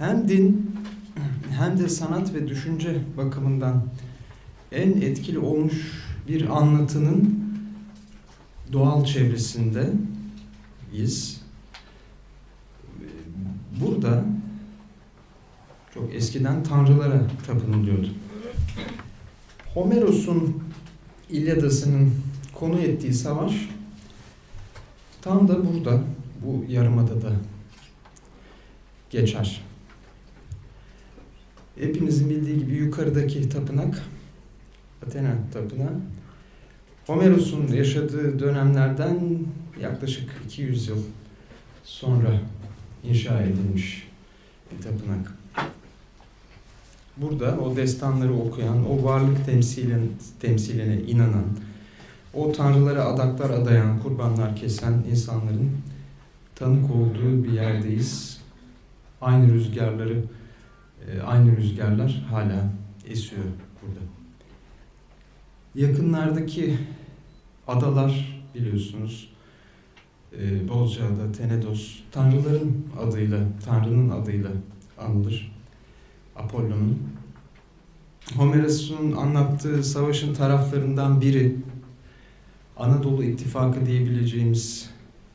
hem din hem de sanat ve düşünce bakımından en etkili olmuş bir anlatının doğal çevresindeyiz. Burada çok eskiden tanrılara tapınılıyordu. Homeros'un İlyadası'nın konu ettiği savaş tam da burada, bu yarımadada geçer. Hepinizin bildiği gibi yukarıdaki tapınak, Athena tapınağı, Homeros'un yaşadığı dönemlerden yaklaşık 200 yıl sonra inşa edilmiş bir tapınak. Burada o destanları okuyan, o varlık temsiline inanan, o tanrılara adaklar adayan, kurbanlar kesen insanların tanık olduğu bir yerdeyiz. Aynı rüzgarlar hala esiyor burada. Yakınlardaki adalar biliyorsunuz, Bozcaada, Tenedos, Tanrı'nın adıyla anılır. Apollon'un. Homeros'un anlattığı savaşın taraflarından biri, Anadolu İttifakı diyebileceğimiz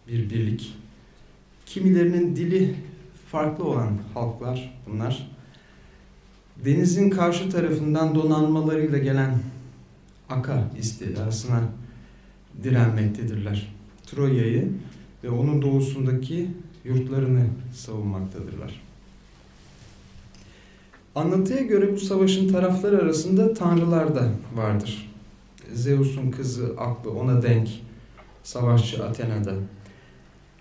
bir birlik. Kimilerinin dili farklı olan halklar bunlar. Denizin karşı tarafından donanmalarıyla gelen Akha istilasına direnmektedirler. Troya'yı ve onun doğusundaki yurtlarını savunmaktadırlar. Anlatıya göre bu savaşın tarafları arasında tanrılar da vardır. Zeus'un kızı Aklı, ona denk savaşçı Athena'da.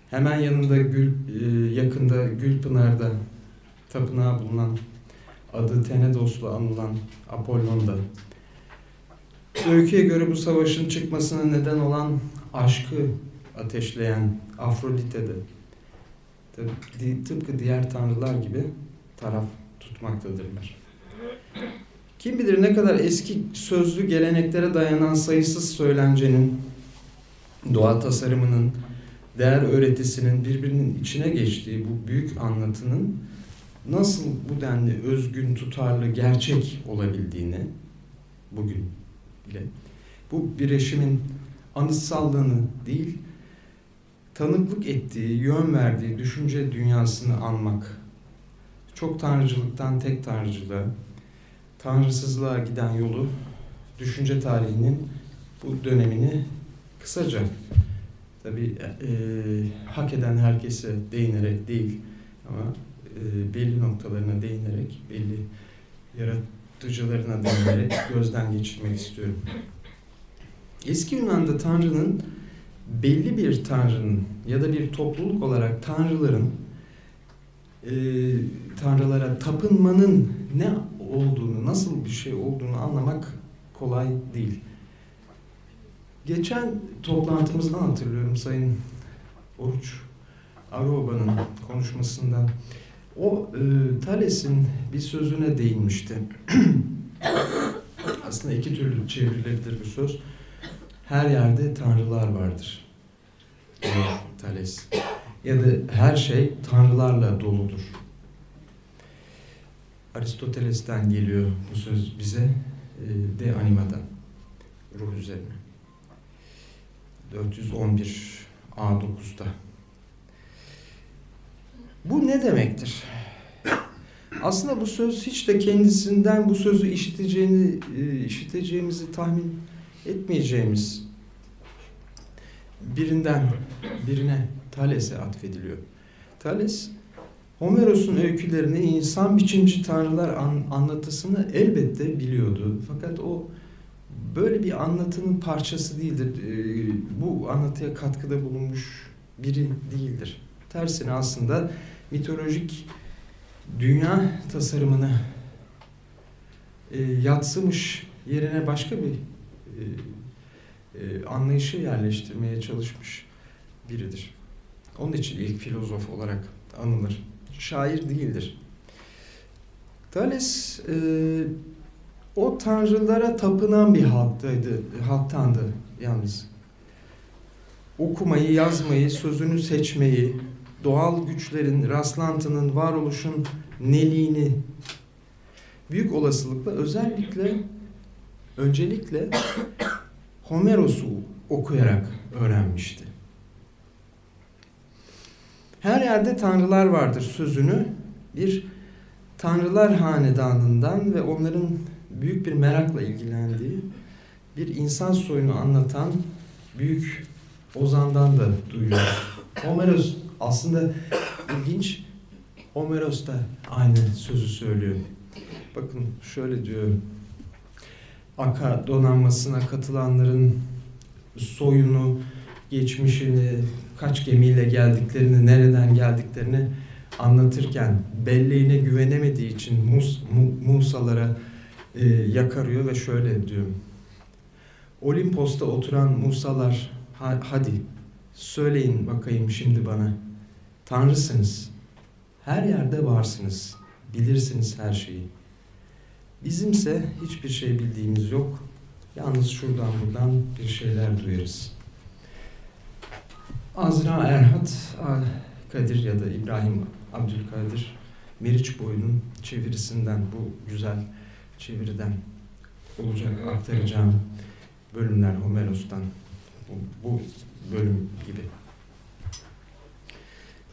Hemen yanında yakında Gülpınar'da tapınağı bulunan, adı Tenedos'la anılan Apollon'da. Öyküye göre bu savaşın çıkmasına neden olan aşkı ateşleyen Afrodite'de. Tıpkı diğer tanrılar gibi taraf tutmaktadırlar. Kim bilir ne kadar eski sözlü geleneklere dayanan sayısız söylencenin, doğa tasarımının, değer öğretisinin birbirinin içine geçtiği bu büyük anlatının nasıl bu denli özgün, tutarlı, gerçek olabildiğini bugün bile, bu birleşimin anıtsallığını değil, tanıklık ettiği, yön verdiği düşünce dünyasını anmak, çok tanrıcılıktan tek tanrıcılığa, tanrısızlığa giden yolu, düşünce tarihinin bu dönemini kısaca, tabii hak eden herkese değinerek değil ama belli noktalarına değinerek, belli yaratıcılarına değinerek gözden geçirmek istiyorum. Eski Yunan'da tanrının, belli bir tanrının ya da bir topluluk olarak tanrıların, tanrılara tapınmanın ne olduğunu, nasıl bir şey olduğunu anlamak kolay değil. Geçen toplantımızdan hatırlıyorum Sayın Oruç Aroba'nın konuşmasından. O Thales'in bir sözüne değinmişti. Aslında iki türlü çevrilebilir bir söz. Her yerde tanrılar vardır. Thales. Ya da her şey tanrılarla doludur. Aristoteles'ten geliyor bu söz bize, De Anima'dan, ruh üzerine. 411 A9'da. Bu ne demektir? Aslında bu söz hiç de kendisinden bu sözü işiteceğimizi tahmin etmeyeceğimiz birine, Thales'e atfediliyor. Thales, Homeros'un öykülerini, insan biçimci tanrılar anlatısını elbette biliyordu. Fakat o böyle bir anlatının parçası değildir. Bu anlatıya katkıda bulunmuş biri değildir. Tersine aslında mitolojik dünya tasarımını yadsımış, yerine başka bir anlayışı yerleştirmeye çalışmış biridir. Onun için ilk filozof olarak anılır. Şair değildir. Thales o tanrılara tapınan bir halktandı yalnız. Okumayı, yazmayı, sözünü seçmeyi, doğal güçlerin, rastlantının, varoluşun neliğini büyük olasılıkla öncelikle Homeros'u okuyarak öğrenmişti. Her yerde tanrılar vardır sözünü bir tanrılar hanedanından ve onların büyük bir merakla ilgilendiği bir insan soyunu anlatan büyük ozandan da duyuyoruz. Homeros aslında ilginç. Homeros da aynı sözü söylüyor. Bakın şöyle diyor. Akha donanmasına katılanların soyunu, geçmişini, kaç gemiyle geldiklerini, nereden geldiklerini anlatırken belleğine güvenemediği için Musalara yakarıyor ve şöyle diyor. Olimpos'ta oturan Musalar, hadi söyleyin bakayım şimdi bana. Tanrısınız. Her yerde varsınız. Bilirsiniz her şeyi. Bizimse hiçbir şey bildiğimiz yok. Yalnız şuradan buradan bir şeyler duyarız. Azra Erhat Kadir ya da İbrahim Abdülkadir Meriçboy'un çevirisinden, bu güzel çeviriden olacak aktaracağım bölümler Homeros'tan. Bu bölüm gibi.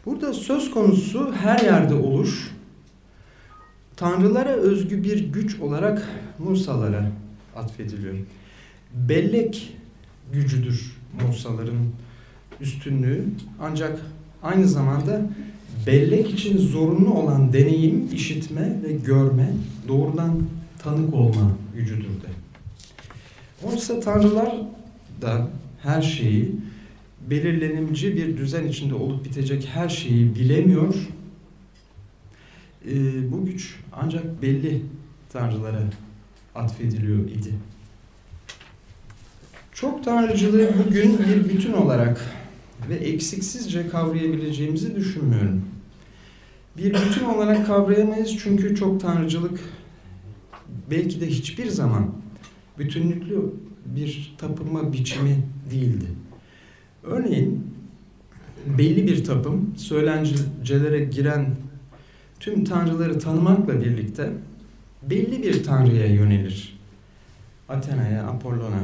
Burada söz konusu her yerde oluş, tanrılara özgü bir güç olarak Musalara atfediliyor. Bellek gücüdür Musaların üstünlüğü, ancak aynı zamanda bellek için zorunlu olan deneyim, işitme ve görme, doğrudan tanık olma gücüdür de. Oysa tanrılar da her şeyi, belirlenimci bir düzen içinde olup bitecek her şeyi bilemiyor. Bu güç ancak belli tanrılara atfediliyor idi. Çok tanrıcılığı bugün bir bütün olarak ve eksiksizce kavrayabileceğimizi düşünmüyorum. Bir bütün olarak kavrayamayız çünkü çok tanrıcılık belki de hiçbir zaman bütünlüklü bir tapınma biçimi değildi. Örneğin belli bir tapım söylencelere giren tüm tanrıları tanımakla birlikte belli bir tanrıya yönelir. Athena'ya, Apollon'a.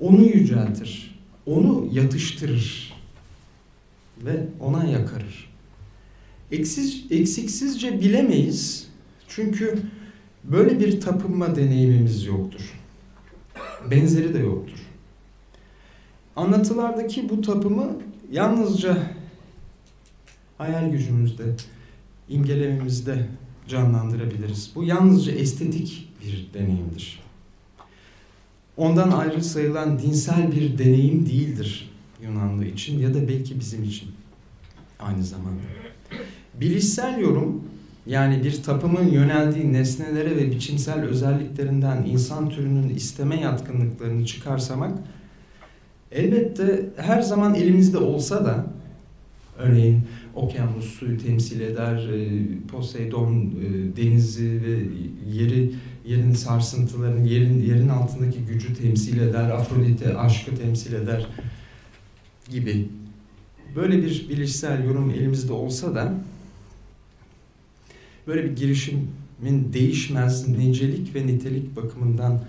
Onu yüceltir, onu yatıştırır ve ona yakarır. Eksiksizce bilemeyiz çünkü böyle bir tapınma deneyimimiz yoktur. Benzeri de yoktur. Anlatılardaki bu tapımı yalnızca hayal gücümüzde, imgelememizde canlandırabiliriz. Bu yalnızca estetik bir deneyimdir. Ondan ayrı sayılan dinsel bir deneyim değildir Yunanlı için ya da belki bizim için aynı zamanda. Bilişsel yorum, yani bir tapımın yöneldiği nesnelere ve biçimsel özelliklerinden insan türünün isteme yatkınlıklarını çıkarsamak, elbette her zaman elimizde olsa da, örneğin okyanus suyu temsil eder, Poseidon denizi ve yerin sarsıntılarını, yerin altındaki gücü temsil eder, Afrodite aşkı temsil eder gibi. Böyle bir bilişsel yorum elimizde olsa da, böyle bir girişimin değişmez nicelik ve nitelik bakımından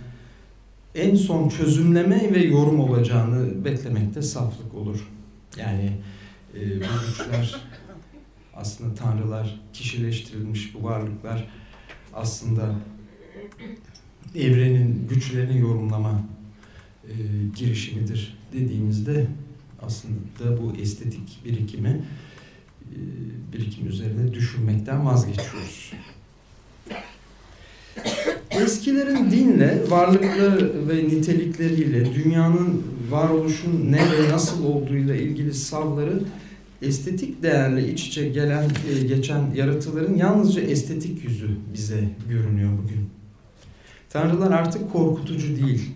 en son çözümleme ve yorum olacağını beklemekte saflık olur. Yani bu güçler aslında tanrılar, kişileştirilmiş bu varlıklar aslında evrenin güçlerini yorumlama girişimidir dediğimizde aslında bu estetik birikimi üzerine düşünmekten vazgeçiyoruz. Eskilerin dinle, varlıkları ve nitelikleriyle, dünyanın, varoluşun ne ve nasıl olduğuyla ilgili savları estetik değerle iç içe geçen yaratıların yalnızca estetik yüzü bize görünüyor bugün. Tanrılar artık korkutucu değil.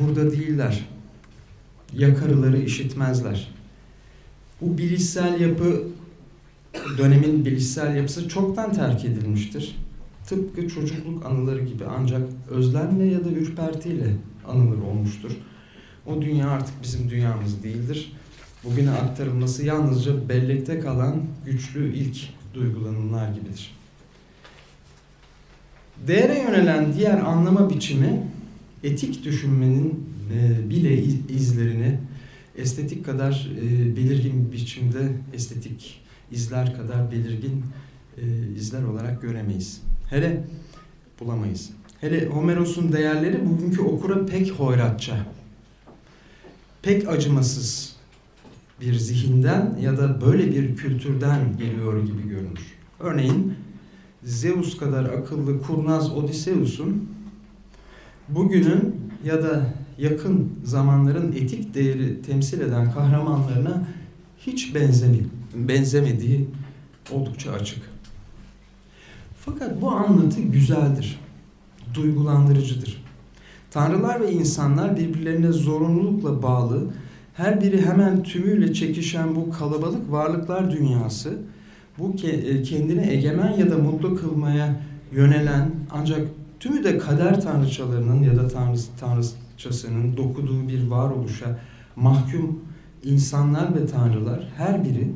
Burada değiller. Yakarıları işitmezler. Bu bilişsel yapı, dönemin bilişsel yapısı çoktan terk edilmiştir. Tıpkı çocukluk anıları gibi ancak özlemle ya da ürpertiyle anılır olmuştur. O dünya artık bizim dünyamız değildir. bugüne aktarılması yalnızca bellekte kalan güçlü ilk duygulanımlar gibidir. Değere yönelen diğer anlama biçimi, etik düşünmenin bile izlerini estetik kadar belirgin bir biçimde, estetik izler kadar belirgin izler olarak göremeyiz. Hele bulamayız. Hele Homeros'un değerleri bugünkü okura pek hoyratça, pek acımasız bir zihinden ya da böyle bir kültürden geliyor gibi görünür. Örneğin Zeus kadar akıllı kurnaz Odysseus'un bugünün ya da yakın zamanların etik değeri temsil eden kahramanlarına hiç benzemediği oldukça açık. Fakat bu anlatı güzeldir, duygulandırıcıdır. Tanrılar ve insanlar birbirlerine zorunlulukla bağlı, her biri hemen tümüyle çekişen bu kalabalık varlıklar dünyası, bu kendini egemen ya da mutlu kılmaya yönelen ancak tümü de kader tanrıçalarının ya da tanrıçasının dokuduğu bir varoluşa mahkum insanlar ve tanrılar her biri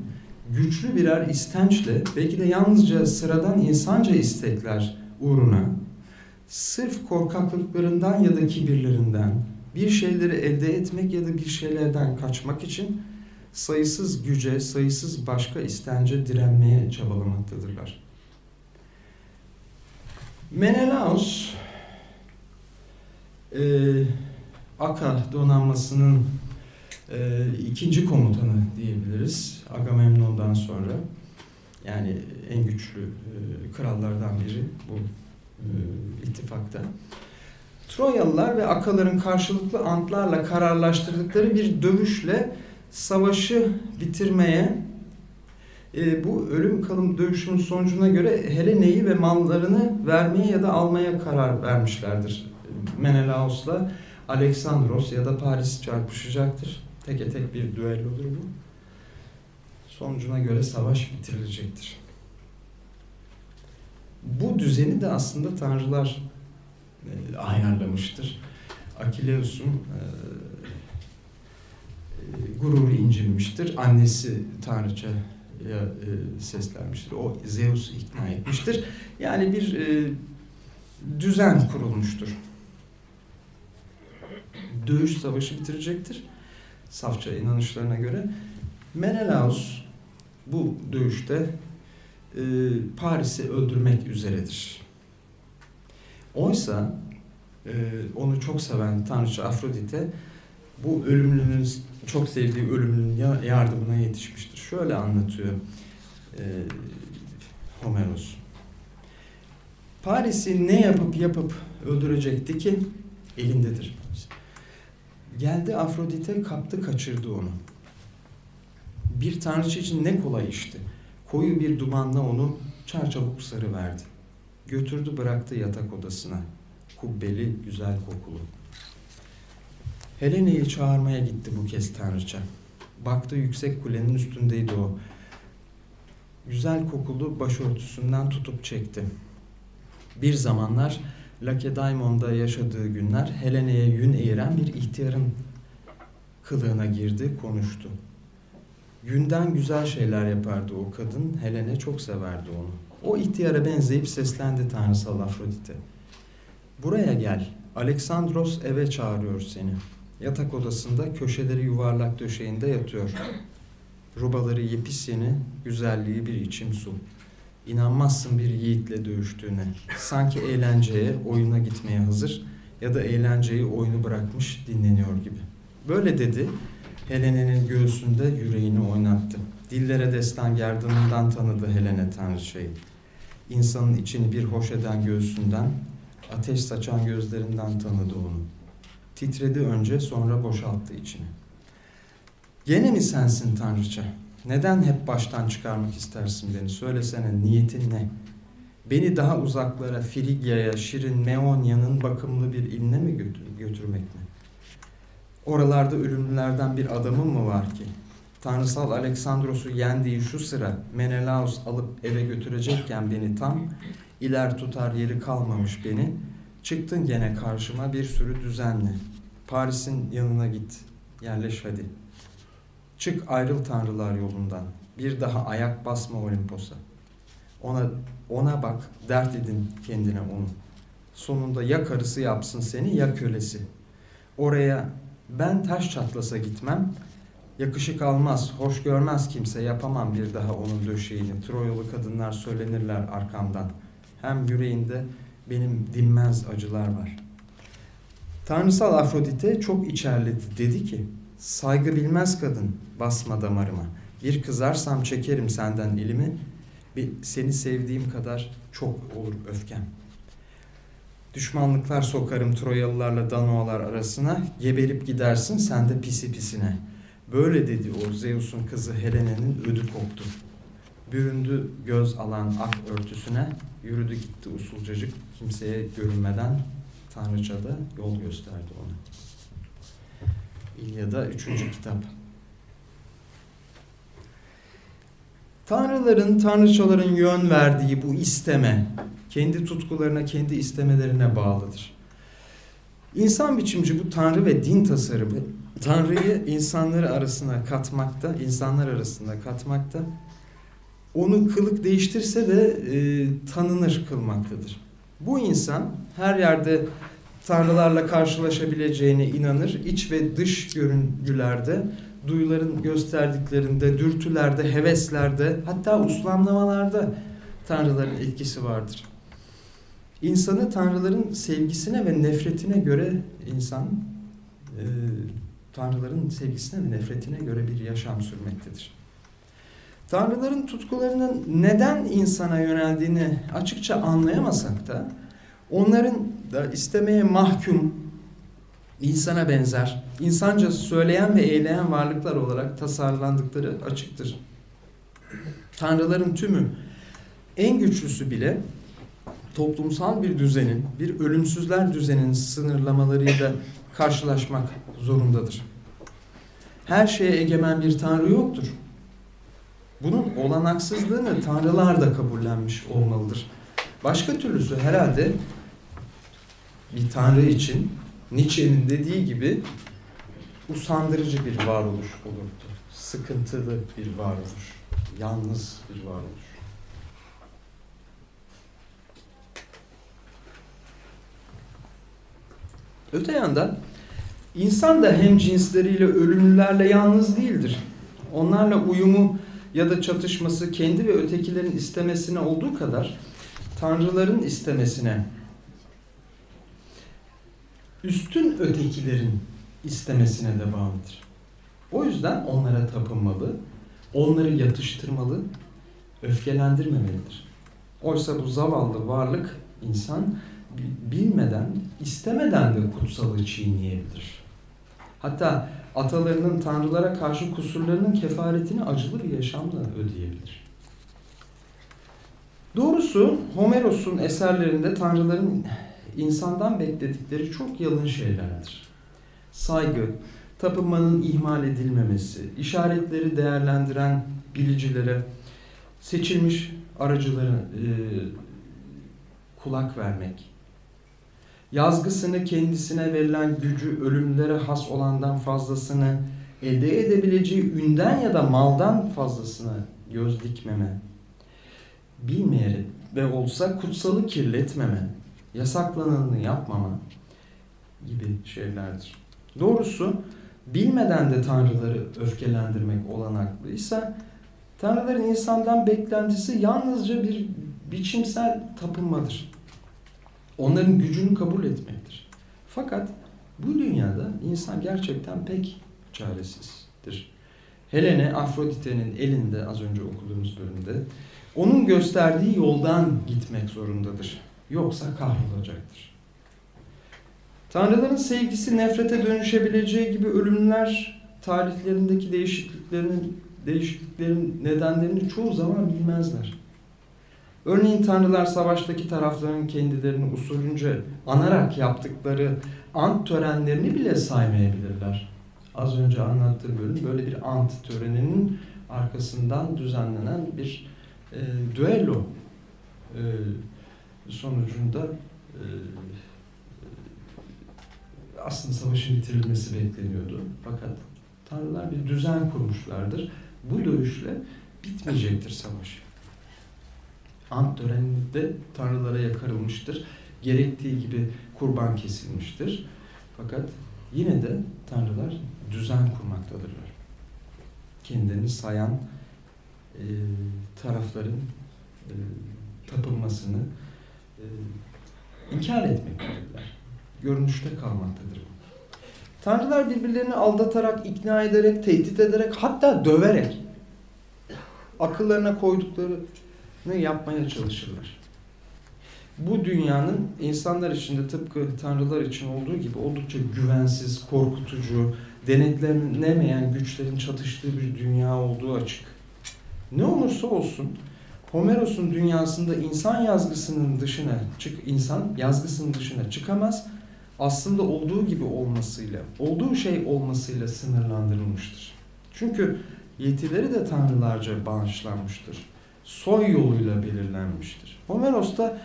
güçlü birer istençle, belki de yalnızca sıradan insanca istekler uğruna, sırf korkaklıklarından ya da kibirlerinden, bir şeyleri elde etmek ya da bir şeylerden kaçmak için sayısız güce, sayısız başka istence direnmeye çabalamaktadırlar. Menelaos, Akha donanmasının ikinci komutanı diyebiliriz Agamemnon'dan sonra. Yani en güçlü krallardan biri bu ittifakta. Troyalılar ve Akhaların karşılıklı antlarla kararlaştırdıkları bir dövüşle savaşı bitirmeye, bu ölüm kalım dövüşünün sonucuna göre Helene'yi ve mallarını vermeye ya da almaya karar vermişlerdir. Menelaos'la Aleksandros ya da Paris çarpışacaktır. Teke tek bir düellodur bu. Sonucuna göre savaş bitirilecektir. Bu düzeni de aslında tanrılar ayarlamıştır. Achilleus'un gururu incinmiştir. Annesi tanrıça seslenmiştir. O Zeus'u ikna etmiştir. Yani bir düzen kurulmuştur. Dövüş savaşı bitirecektir. Safça inanışlarına göre. Menelaos bu dövüşte Paris'i öldürmek üzeredir. Oysa onu çok seven tanrıça Afrodite bu ölümlünün, çok sevdiği ölümlünün yardımına yetişmiştir. Şöyle anlatıyor Homeros. Paris'i ne yapıp öldürecekti ki? Elindedir. Geldi Afrodite, kaptı kaçırdı onu. Bir tanrıçı için ne kolay işti. Koyu bir dumanla onu çarçabuk sarıverdi. Götürdü bıraktı yatak odasına. Kubbeli, güzel kokulu. Helene'yi çağırmaya gitti bu kez tanrıça. Baktı yüksek kulenin üstündeydi o. Güzel kokulu başörtüsünden tutup çekti. Bir zamanlar Lakedaimon'da yaşadığı günler Helene'ye yün eğiren bir ihtiyarın kılığına girdi, konuştu. Günden güzel şeyler yapardı o kadın, Helene çok severdi onu. O ihtiyara benzeyip seslendi tanrısal Afrodite. Buraya gel, Aleksandros eve çağırıyor seni. Yatak odasında köşeleri yuvarlak döşeğinde yatıyor. Rubaları yepyeni, güzelliği bir içim su. İnanmazsın bir yiğitle dövüştüğüne. Sanki eğlenceye, oyuna gitmeye hazır ya da eğlenceyi, oyunu bırakmış dinleniyor gibi. Böyle dedi, Helene'nin göğsünde yüreğini oynattı. Dillere destan gerdanından tanıdı Helene tanrıçayı. İnsanın içini bir hoş eden göğsünden, ateş saçan gözlerinden tanıdı onu. Titredi önce, sonra boşalttı içini. Gene mi sensin tanrıça? Neden hep baştan çıkarmak istersin beni? Söylesene, niyetin ne? Beni daha uzaklara, Frigya'ya, şirin Meonya'nın bakımlı bir iline mi götürmek mi? Oralarda ölümlülerden bir adamın mı var ki? Tanrısal Aleksandros'u yendiği şu sıra Menelaos alıp eve götürecekken beni tam, iler tutar yeri kalmamış beni, çıktın gene karşıma bir sürü düzenli. Paris'in yanına git, yerleş hadi. Çık ayrıl tanrılar yolundan. Bir daha ayak basma Olimpos'a. Ona bak, dert edin kendine onu. Sonunda ya karısı yapsın seni ya kölesi. Oraya ben taş çatlasa gitmem. Yakışık almaz, hoş görmez kimse, yapamam bir daha onun döşeğini. Troyalı kadınlar söylenirler arkamdan. Hem yüreğinde benim dinmez acılar var. Tanrısal Afrodite çok içerledi, dedi ki, saygı bilmez kadın, basma damarıma. Bir kızarsam çekerim senden elimi, seni sevdiğim kadar çok olur öfkem. Düşmanlıklar sokarım Troyalılarla Danoalar arasına, geberip gidersin sen de pisi pisine. Böyle dedi o Zeus'un kızı Helena'nın ödü koptu. Büründü göz alan ak örtüsüne, yürüdü gitti usulcacık kimseye görünmeden, Tanrıça da yol gösterdi ona. İlyada 3. kitap. Tanrıların, tanrıçaların yön verdiği bu isteme, kendi tutkularına, kendi istemelerine bağlıdır. İnsan biçimci bu tanrı ve din tasarımı, Tanrı'yı insanlar arasına katmakta, onu kılık değiştirse de tanınır kılmaktadır. Bu insan her yerde tanrılarla karşılaşabileceğine inanır, iç ve dış görüntülerde, duyuların gösterdiklerinde, dürtülerde, heveslerde, hatta uslamlamalarda tanrıların etkisi vardır. İnsanı tanrıların sevgisine ve nefretine göre bir yaşam sürmektedir. Tanrıların tutkularının neden insana yöneldiğini açıkça anlayamasak da, onların da istemeye mahkum, insana benzer, insanca söyleyen ve eyleyen varlıklar olarak tasarlandıkları açıktır. Tanrıların tümü, en güçlüsü bile, toplumsal bir düzenin, bir ölümsüzler düzeninin sınırlamalarıyla karşılaşmak zorundadır. Her şeye egemen bir tanrı yoktur. Bunun olanaksızlığını tanrılar da kabullenmiş olmalıdır. Başka türlüsü herhalde bir tanrı için Nietzsche'nin dediği gibi usandırıcı bir varoluş olurdu. Sıkıntılı bir varoluş, yalnız bir varoluş. Öte yandan insan da hem cinsleriyle, ölümlülerle yalnız değildir. Onlarla uyumu ya da çatışması kendi ve ötekilerin istemesine olduğu kadar tanrıların istemesine, üstün ötekilerin istemesine de bağlıdır. O yüzden onlara tapınmalı, onları yatıştırmalı, öfkelendirmemelidir. Oysa bu zavallı varlık insan bilmeden, istemeden de kutsalı çiğneyebilir. Hatta atalarının tanrılara karşı kusurlarının kefaretini acılı bir yaşamla ödeyebilir. Doğrusu Homeros'un eserlerinde tanrıların insandan bekledikleri çok yalın şeylerdir. Saygı, tapınmanın ihmal edilmemesi, işaretleri değerlendiren bilicilere, seçilmiş aracılara kulak vermek, yazgısını kendisine verilen gücü ölümlere has olandan fazlasını elde edebileceği ünden ya da maldan fazlasına göz dikmeme, bilmeyerek ve olsa kutsalı kirletmeme, yasaklananı yapmama gibi şeylerdir. Doğrusu bilmeden de tanrıları öfkelendirmek olanaklıysa, tanrıların insandan beklentisi yalnızca bir biçimsel tapınmadır. Onların gücünü kabul etmektir. Fakat bu dünyada insan gerçekten pek çaresizdir. Helene, Afrodite'nin elinde, az önce okuduğumuz bölümde, onun gösterdiği yoldan gitmek zorundadır. Yoksa kahrolacaktır. Tanrıların sevgisi nefrete dönüşebileceği gibi ölümler tarihlerindeki değişikliklerin nedenlerini çoğu zaman bilmezler. Örneğin tanrılar savaştaki tarafların kendilerini usulünce anarak yaptıkları ant törenlerini bile saymayabilirler. Az önce anlattığım bölüm böyle bir ant töreninin arkasından düzenlenen bir düello sonucunda aslında savaşın bitirilmesi bekleniyordu. Fakat Tanrılar bir düzen kurmuşlardır. Bu dövüşle bitmeyecektir savaş. Ant töreninde tanrılara yakarılmıştır. Gerektiği gibi kurban kesilmiştir. Fakat yine de tanrılar düzen kurmaktadırlar. Kendini sayan tarafların tapılmasını inkar etmektedirler. Görünüşte kalmaktadır. Tanrılar birbirlerini aldatarak, ikna ederek, tehdit ederek, hatta döverek akıllarına koyduklarını yapmaya çalışırlar. Bu dünyanın insanlar için de tıpkı tanrılar için olduğu gibi oldukça güvensiz, korkutucu, denetlenemeyen güçlerin çatıştığı bir dünya olduğu açık. Ne olursa olsun Homeros'un dünyasında insan yazgısının dışına çıkamaz. Aslında olduğu gibi olmasıyla, olduğu şey olmasıyla sınırlandırılmıştır. Çünkü yetileri de tanrılarca bağışlanmıştır. Soy yoluyla belirlenmiştir. Homeros'ta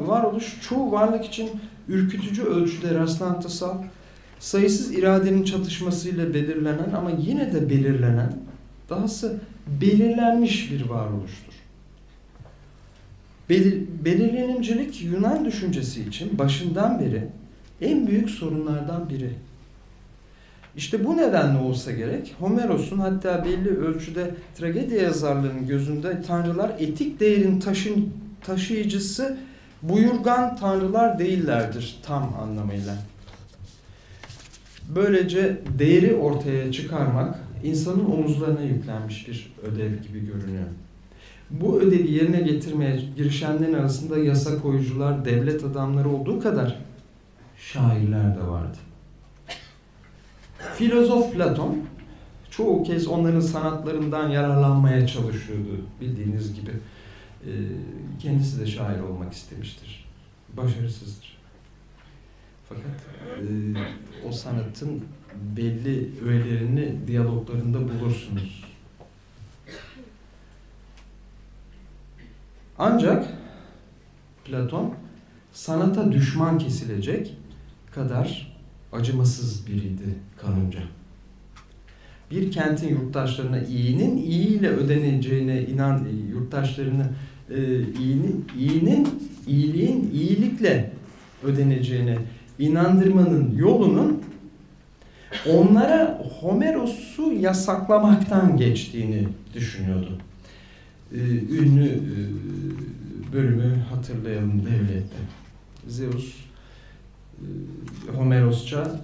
varoluş çoğu varlık için ürkütücü ölçüde rastlantısal, sayısız iradenin çatışmasıyla belirlenen ama yine de belirlenen, dahası belirlenmiş bir varoluştur. Belirlenimcilik Yunan düşüncesi için başından beri en büyük sorunlardan biri. İşte bu nedenle olsa gerek, Homeros'un hatta belli ölçüde tragedya yazarlarının gözünde tanrılar etik değerin taşıyıcısı, buyurgan tanrılar değillerdir tam anlamıyla. Böylece değeri ortaya çıkarmak insanın omuzlarına yüklenmiş bir ödev gibi görünüyor. Bu ödevi yerine getirmeye girişenlerin arasında yasa koyucular, devlet adamları olduğu kadar şairler de vardı. Filozof Platon çoğu kez onların sanatlarından yararlanmaya çalışıyordu. Bildiğiniz gibi kendisi de şair olmak istemiştir. Başarısızdır. Fakat o sanatın belli öğelerini diyaloglarında bulursunuz. Ancak Platon sanata düşman kesilecek kadar acımasız biriydi kanımca. Bir kentin yurttaşlarına iyinin iyiyle ödeneceğine inan, yurttaşlarına iyiliğin iyilikle ödeneceğine inandırmanın yolunun onlara Homeros'u yasaklamaktan geçtiğini düşünüyordu. Ünlü bölümü hatırlayalım devlette. Zeus Homerosça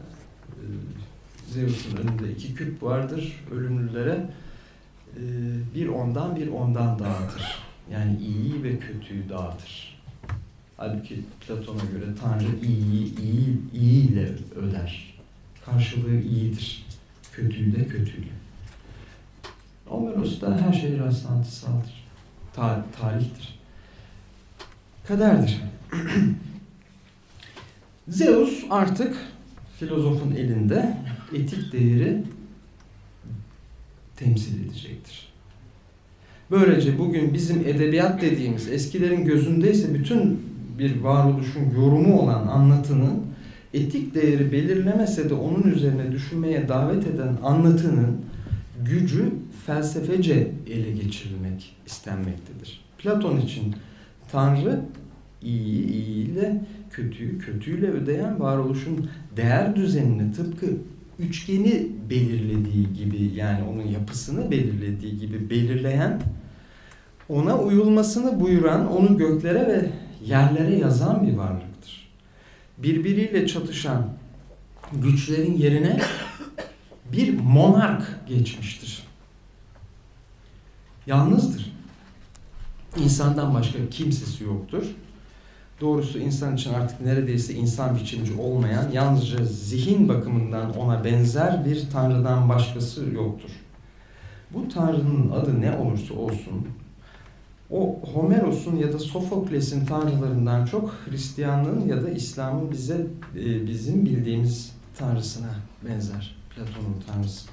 Zeus'un önünde iki küp vardır. Ölümlülere bir ondan dağıtır. Yani iyiyi ve kötüyü dağıtır. Halbuki Platon'a göre Tanrı iyiyle öder. Karşılığı iyidir. Kötüyü de kötüyle. Homeros'ta her şey rastlantısaldır. Tarihtir. Kaderdir. Zeus artık filozofun elinde etik değeri temsil edecektir. Böylece bugün bizim edebiyat dediğimiz eskilerin gözündeyse bütün bir varoluşun yorumu olan anlatının etik değeri belirlemese de onun üzerine düşünmeye davet eden anlatının gücü felsefece ele geçirilmek istenmektedir. Platon için Tanrı iyiyle kötüyü, kötüyle ödeyen varoluşun değer düzenini tıpkı üçgeni belirlediği gibi, yani onun yapısını belirlediği gibi belirleyen, ona uyulmasını buyuran, onu göklere ve yerlere yazan bir varlıktır. Birbiriyle çatışan güçlerin yerine bir monark geçmiştir. Yalnızdır. İnsandan başka kimsesi yoktur. Doğrusu insan için artık neredeyse insan biçimci olmayan, yalnızca zihin bakımından ona benzer bir tanrıdan başkası yoktur. Bu tanrının adı ne olursa olsun, o Homeros'un ya da Sofokles'in tanrılarından çok Hristiyanlığın ya da İslam'ın bizim bildiğimiz tanrısına benzer. Platon'un tanrısı.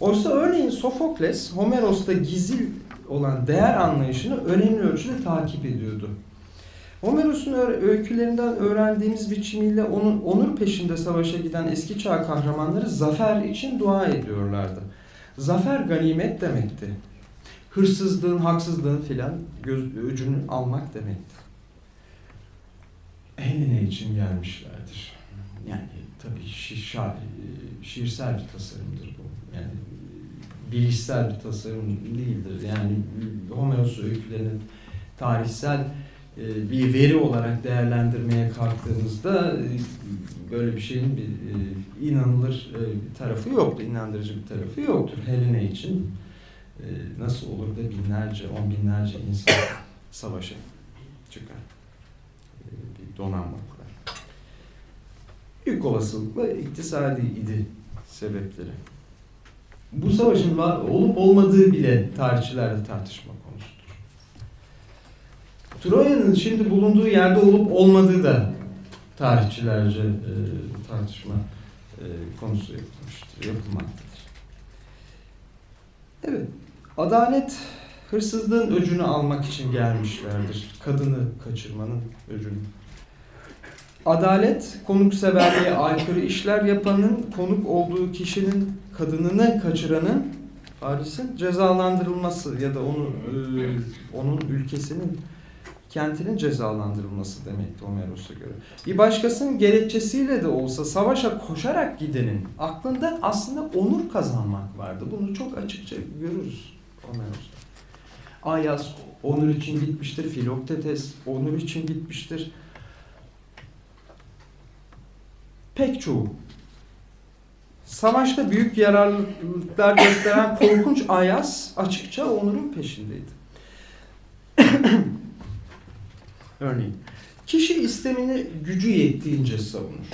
Oysa örneğin Sofokles, Homeros'ta gizli olan değer anlayışını önemli ölçüde takip ediyordu. Homeros'un öykülerinden öğrendiğimiz biçimiyle onun onur peşinde savaşa giden eski çağ kahramanları zafer için dua ediyorlardı. Zafer ganimet demekti. Hırsızlığın, haksızlığın filan öcünü almak demekti. Helena için gelmişlerdir. Yani tabii şiirsel bir tasarımdır bu. Yani bilişsel bir tasarım değildir. Yani Homeros öykülerinin tarihsel bir veri olarak değerlendirmeye kalktığınızda böyle bir şeyin bir inanılır bir tarafı yoktu, inandırıcı bir tarafı yoktur. Helena için nasıl olur da binlerce, on binlerce insan savaşa çıkar. Bir donanma kurar. Büyük olasılıkla iktisadi idi sebepleri. Bu savaşın var olup olmadığı bile tarihçilerle tartışma konusudur. Troya'nın şimdi bulunduğu yerde olup olmadığı da tarihçilerce tartışma konusu yapılmaktadır. Evet, adalet hırsızlığın öcünü almak için gelmişlerdir. Kadını kaçırmanın öcünü. Adalet, konukseverliğe aykırı işler yapanın, konuk olduğu kişinin kadınını kaçıranın, Paris'in cezalandırılması ya da onun ülkesinin, kentinin cezalandırılması demekti Homeros'a göre. Bir başkasının gerekçesiyle de olsa savaşa koşarak gidenin aklında aslında onur kazanmak vardı. Bunu çok açıkça görürüz Homeros'ta. Ayas onur için gitmiştir, Filoktetes onur için gitmiştir. Pek çoğu. Savaşta büyük yararlılıklar gösteren korkunç Ayas açıkça onurun peşindeydi. Örneğin, kişi istemini gücü yettiğince savunur.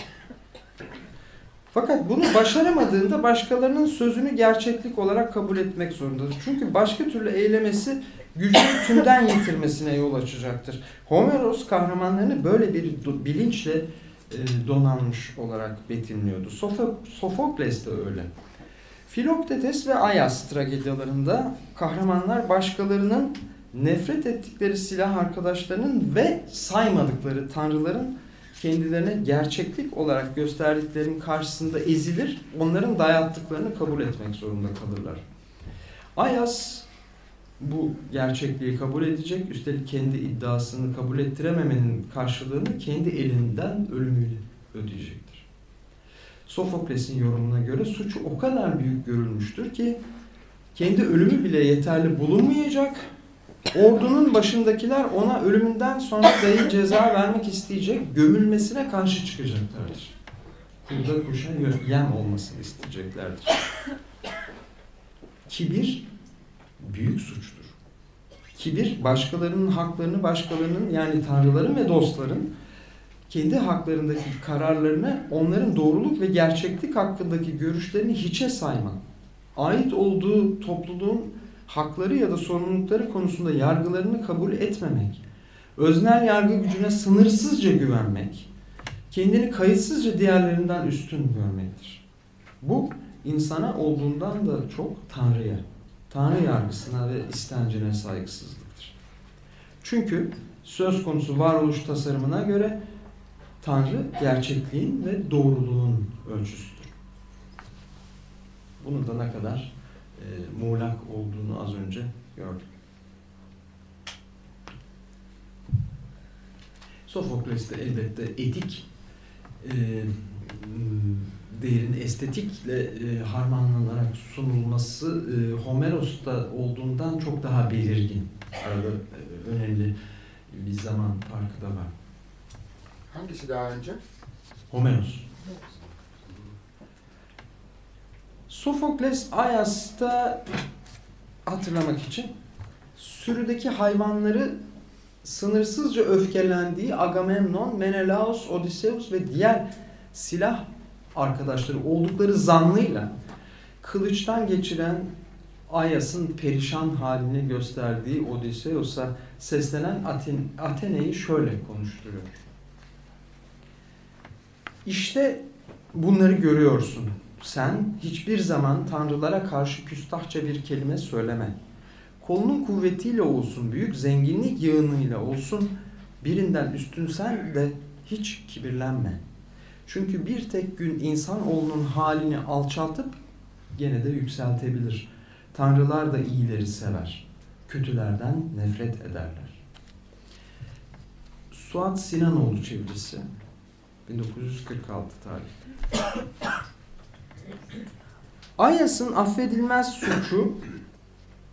Fakat bunu başaramadığında başkalarının sözünü gerçeklik olarak kabul etmek zorundadır. Çünkü başka türlü eylemesi gücünü tümden yitirmesine yol açacaktır. Homeros kahramanlarını böyle bir bilinçle donanmış olarak betimliyordu. Sophokles de öyle. Filoktetes ve Ayas tragedyalarında kahramanlar başkalarının nefret ettikleri silah arkadaşlarının ve saymadıkları tanrıların kendilerine gerçeklik olarak gösterdiklerinin karşısında ezilir, onların dayattıklarını kabul etmek zorunda kalırlar. Ayas bu gerçekliği kabul edecek, üstelik kendi iddiasını kabul ettirememenin karşılığını kendi elinden ölümüyle ödeyecektir. Sofokles'in yorumuna göre suçu o kadar büyük görülmüştür ki kendi ölümü bile yeterli bulunmayacak. Ordunun başındakiler ona ölümünden sonra dahi ceza vermek isteyecek, gömülmesine karşı çıkacaklardır. Kurda kuşa yem olmasını isteyeceklerdir. Kibir büyük suçtur. Kibir başkalarının haklarını, başkalarının yani tanrıların ve dostların kendi haklarındaki kararlarını, onların doğruluk ve gerçeklik hakkındaki görüşlerini hiçe saymak, ait olduğu topluluğun hakları ya da sorumlulukları konusunda yargılarını kabul etmemek, öznel yargı gücüne sınırsızca güvenmek, kendini kayıtsızca diğerlerinden üstün görmektir. Bu, insana olduğundan da çok Tanrı'ya, Tanrı yargısına ve istencine saygısızlıktır. Çünkü söz konusu varoluş tasarımına göre Tanrı gerçekliğin ve doğruluğun ölçüsüdür. Bunun da ne kadar muğlak olduğunu az önce gördük. Sofokles de elbette etik değerin estetikle harmanlanarak sunulması Homeros'ta olduğundan çok daha belirgin. Arada önemli bir zaman farkı da var. Hangisi daha önce? Homeros. Sofokles Ayas'ta hatırlamak için sürüdeki hayvanları sınırsızca öfkelendiği Agamemnon, Menelaos, Odysseus ve diğer silah arkadaşları oldukları zanlıyla kılıçtan geçiren Ayas'ın perişan halini gösterdiği Odysseus'a seslenen Athena'yı şöyle konuşturuyor. İşte bunları görüyorsun. Sen hiçbir zaman tanrılara karşı küstahça bir kelime söyleme. Kolunun kuvvetiyle olsun, büyük zenginlik yığınıyla olsun, birinden üstünsen de hiç kibirlenme. Çünkü bir tek gün insanoğlunun halini alçaltıp gene de yükseltebilir. Tanrılar da iyileri sever. Kötülerden nefret ederler. Suat Sinanoğlu çevirisi 1946 tarihli. Ayas'ın affedilmez suçu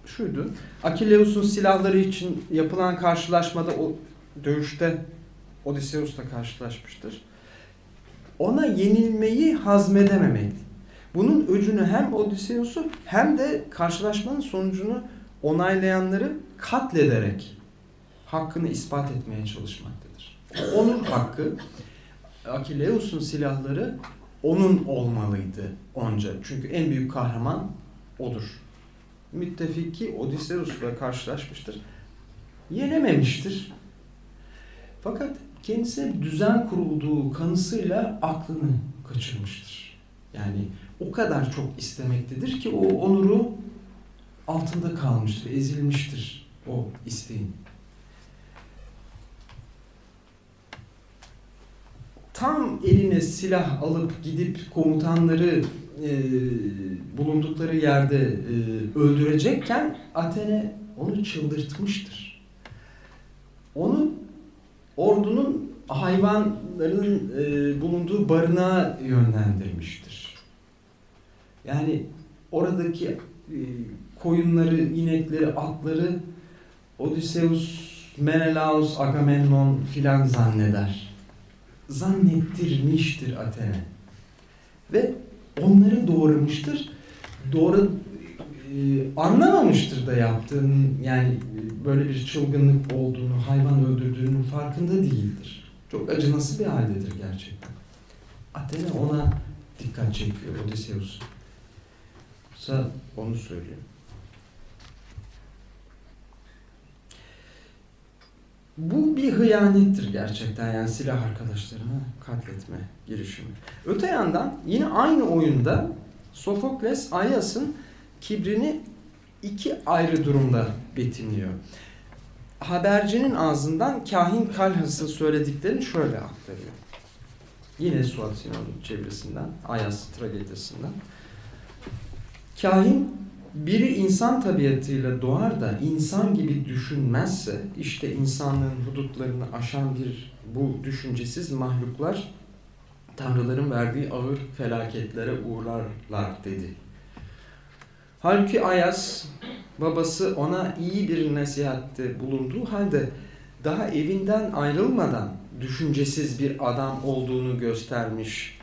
şuydu. Achilleus'un silahları için yapılan karşılaşmada, o dövüşte Odysseus'la karşılaşmıştır. Ona yenilmeyi hazmedememek. Bunun öcünü hem Odysseus'u hem de karşılaşmanın sonucunu onaylayanları katlederek hakkını ispat etmeye çalışmaktadır. Onun hakkı, Achilleus'un silahları onun olmalıydı onca. Çünkü en büyük kahraman odur. Müttefiki Odysseus'la karşılaşmıştır. Yenememiştir. Fakat kendisine düzen kurulduğu kanısıyla aklını kaçırmıştır. Yani o kadar çok istemektedir ki o onuru altında kalmıştır, ezilmiştir o isteğin. Tam eline silah alıp gidip komutanları bulundukları yerde öldürecekken Athena onu çıldırtmıştır. Onu ordunun hayvanların bulunduğu barınağa yönlendirmiştir. Yani oradaki koyunları, inekleri, atları Odysseus, Menelaos, Agamemnon filan zanneder. Zannettirmiştir Athena. Ve onları doğramıştır. Anlamamıştır da yaptığının, yani böyle bir çılgınlık olduğunu, hayvan öldürdüğünün farkında değildir. Çok acınası bir haldedir gerçekten. Athena ona dikkat çekiyor, Odysseus. Onu söylüyor. Bu bir hıyanettir gerçekten, yani silah arkadaşlarını katletme girişimi. Öte yandan yine aynı oyunda Sophokles Ayas'ın kibrini iki ayrı durumda betimliyor. Habercinin ağzından kahin Kalhas'ın söylediklerini şöyle aktarıyor. Yine Suat Sinan'ın çevresinden, Ayas tragedisinden. Kahin, biri insan tabiatıyla doğar da insan gibi düşünmezse, işte insanlığın hudutlarını aşan bu düşüncesiz mahluklar tanrıların verdiği ağır felaketlere uğrarlar dedi. Halbuki Ayas, babası ona iyi bir nasihatte bulunduğu halde daha evinden ayrılmadan düşüncesiz bir adam olduğunu göstermiş.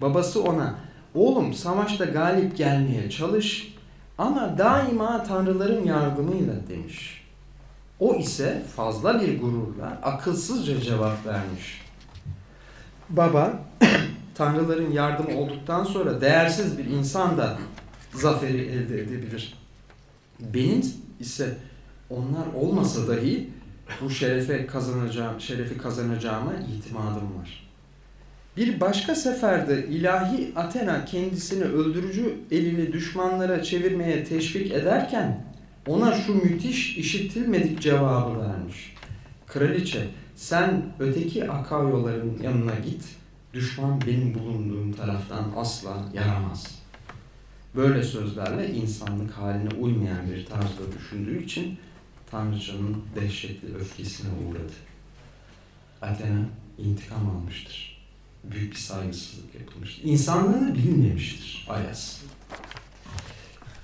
Babası ona, oğlum savaşta galip gelmeye çalış ama daima tanrıların yardımıyla demiş. O ise fazla bir gururla akılsızca cevap vermiş. Baba, tanrıların yardımı olduktan sonra değersiz bir insan da zaferi elde edebilir. Benim ise onlar olmasa dahi bu şerefi kazanacağıma itimadım var. Bir başka seferde ilahi Athena kendisini öldürücü elini düşmanlara çevirmeye teşvik ederken ona şu müthiş işitilmedik cevabı vermiş. Kraliçe, sen öteki Akayolların yanına git, düşman benim bulunduğum taraftan asla yaramaz. Böyle sözlerle insanlık haline uymayan bir tarzda düşündüğü için Tanrıçanın dehşetli öfkesine uğradı. Athena intikam almıştır. Büyük bir saygısızlık yapılmıştır. İnsanlığını bilmemiştir Ayas.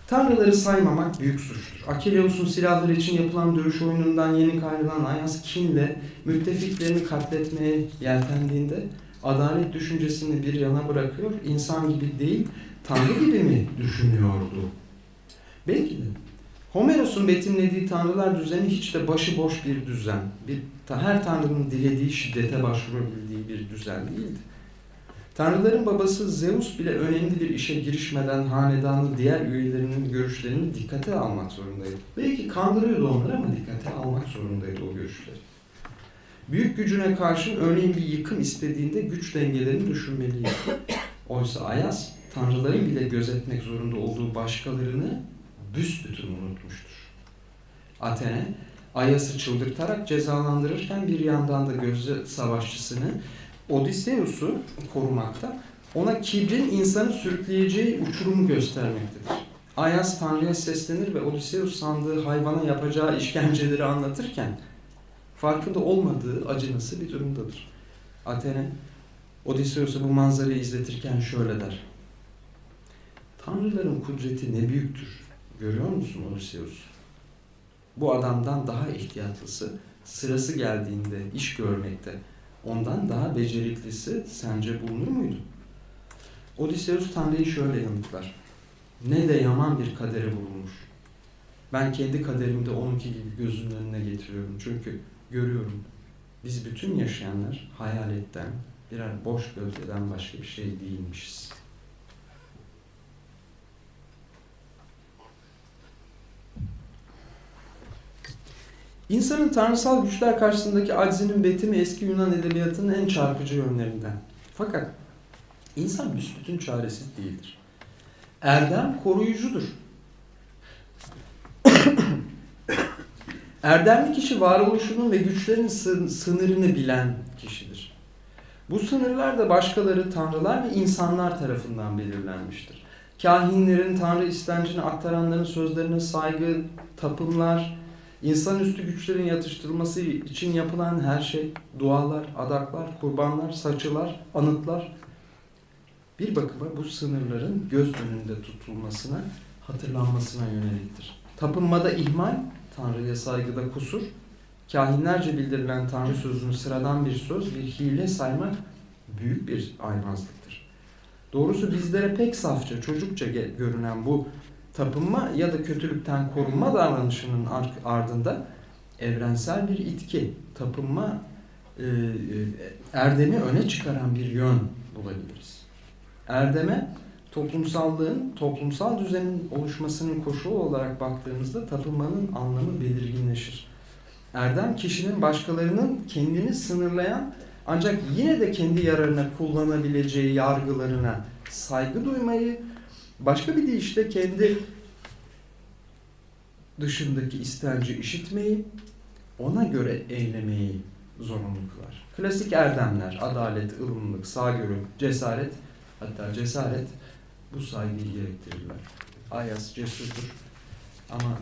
Tanrıları saymamak büyük suçtur. Achilleus'un silahları için yapılan dövüş oyunundan yeni kaybolan Ayas kinle müttefiklerini katletmeye yeltendiğinde adalet düşüncesini bir yana bırakıyor. İnsan gibi değil, Tanrı gibi mi düşünüyordu? Belki de. Homeros'un betimlediği tanrılar düzeni hiç de başıboş bir düzen, her tanrının dilediği şiddete başvurabildiği bir düzen değildi. Tanrıların babası Zeus bile önemli bir işe girişmeden hanedanlı diğer üyelerinin görüşlerini dikkate almak zorundaydı. Belki kandırıyordu onları ama dikkate almak zorundaydı o görüşleri. Büyük gücüne karşın örneğin bir yıkım istediğinde güç dengelerini düşünmeliydi. Oysa Ayas, tanrıların bile gözetmek zorunda olduğu başkalarını büsbütün unutmuştur. Athena, Ayas'ı çıldırtarak cezalandırırken bir yandan da gözde savaşçısını Odysseus'u korumakta, ona kibrin insanı sürükleyeceği uçurumu göstermektedir. Ayas Tanrı'ya seslenir ve Odysseus sandığı hayvana yapacağı işkenceleri anlatırken farkında olmadığı acınası bir durumdadır. Athena Odysseus'a bu manzarayı izletirken şöyle der: "Tanrıların kudreti ne büyüktür. Görüyor musun Odysseus? Bu adamdan daha ihtiyatlısı, sırası geldiğinde iş görmekte, ondan daha beceriklisi sence bulunur muydu?" Odysseus Tanrı'yı şöyle yanıtlar: "Ne de yaman bir kadere vurulmuş. Ben kendi kaderimde onunki gibi gözünün önüne getiriyorum. Çünkü görüyorum, biz bütün yaşayanlar hayaletten, birer boş gölgeden başka bir şey değilmişiz." İnsanın tanrısal güçler karşısındaki aczinin betimi eski Yunan edebiyatının en çarpıcı yönlerinden. Fakat insan büsbütün çaresiz değildir. Erdem koruyucudur. Erdemli kişi varoluşunun ve güçlerinin sınırını bilen kişidir. Bu sınırlar da başkaları, tanrılar ve insanlar tarafından belirlenmiştir. Kâhinlerin, tanrı istencini aktaranların sözlerine saygı, tapınlar, İnsanüstü güçlerin yatıştırılması için yapılan her şey, dualar, adaklar, kurbanlar, saçılar, anıtlar, bir bakıma bu sınırların göz önünde tutulmasına, hatırlanmasına yöneliktir. Tapınmada ihmal, Tanrı'ya saygıda kusur, kâhinlerce bildirilen Tanrı sözünü sıradan bir söz, bir hile saymak büyük bir aymazlıktır. Doğrusu bizlere pek safça, çocukça görünen bu tapınma ya da kötülükten korunma davranışının ardında evrensel bir itki, tapınma erdemi öne çıkaran bir yön bulabiliriz. Erdeme, toplumsallığın, toplumsal düzenin oluşmasının koşulu olarak baktığımızda tapınmanın anlamı belirginleşir. Erdem, kişinin başkalarının kendini sınırlayan ancak yine de kendi yararına kullanabileceği yargılarına saygı duymayı, başka bir deyişle kendi dışındaki istenci işitmeyi, ona göre eylemeyi zorunlu kılar. Klasik erdemler, adalet, ılımlılık, sağgörü, cesaret, hatta cesaret bu saygıyı gerektirirler. Ayas cesurdur ama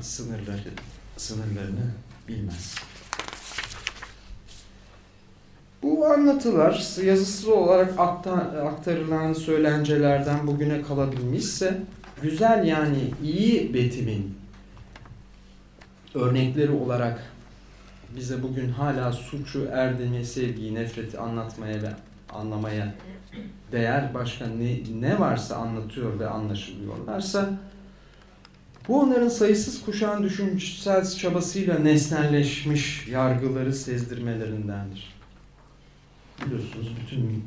sınırlarını bilmez. Bu anlatılar yazısız olarak aktarılan söylencelerden bugüne kalabilmişse, güzel yani iyi betimin örnekleri olarak bize bugün hala suçu, erdemi, sevgiyi, nefreti anlatmaya ve anlamaya değer başka ne varsa anlatıyor ve anlaşılıyorlarsa, bu onların sayısız kuşağın düşünsel çabasıyla nesnelleşmiş yargıları sezdirmelerindendir. Biliyorsunuz bütün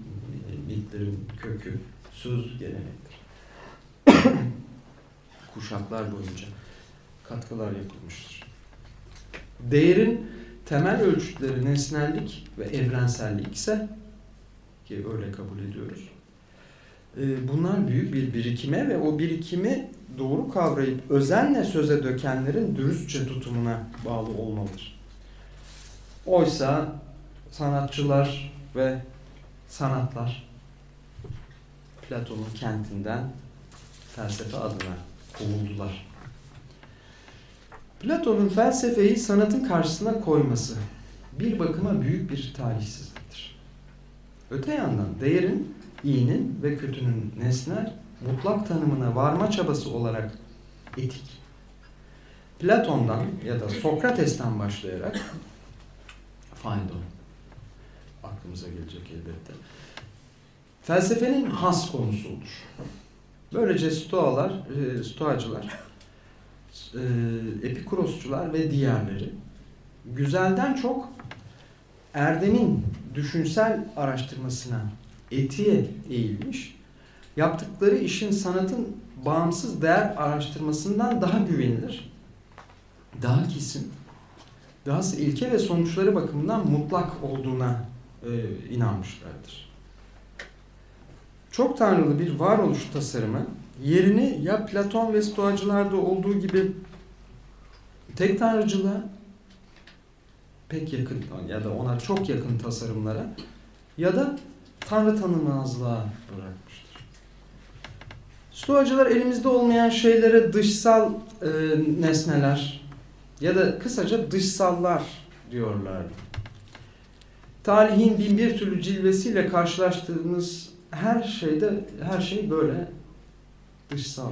mitlerin kökü söz gelenektir. Kuşaklar boyunca katkılar yapılmıştır. Değerin temel ölçütleri nesnellik ve evrensellik ise, ki öyle kabul ediyoruz, bunlar büyük bir birikime ve o birikimi doğru kavrayıp özenle söze dökenlerin dürüstçe tutumuna bağlı olmalıdır. Oysa sanatçılar ve sanatlar Platon'un kentinden felsefe adına kovuldular. Platon'un felsefeyi sanatın karşısına koyması bir bakıma büyük bir talihsizliktir. Öte yandan değerin, iyinin ve kötünün nesnel, mutlak tanımına varma çabası olarak etik, Platon'dan ya da Sokrates'ten başlayarak Faydon aklımıza gelecek elbette, felsefenin has konusu olur. Böylece Stoacılar, Epikurosçular ve diğerleri güzelden çok erdemin düşünsel araştırmasına, etiğe eğilmiş, yaptıkları işin sanatın bağımsız değer araştırmasından daha güvenilir, daha kesin, daha ilke ve sonuçları bakımından mutlak olduğuna inanmışlardır. Çok tanrılı bir varoluş tasarımı yerini ya Platon ve Stoacılarda olduğu gibi tek tanrıcılığa pek yakın ya da ona çok yakın tasarımlara ya da tanrı tanımazlığa bırakmıştır. Stoacılar elimizde olmayan şeylere dışsal nesneler ya da kısaca dışsallar diyorlardı. Talihin bin bir türlü cilvesiyle karşılaştığımız her şey böyle dışsal.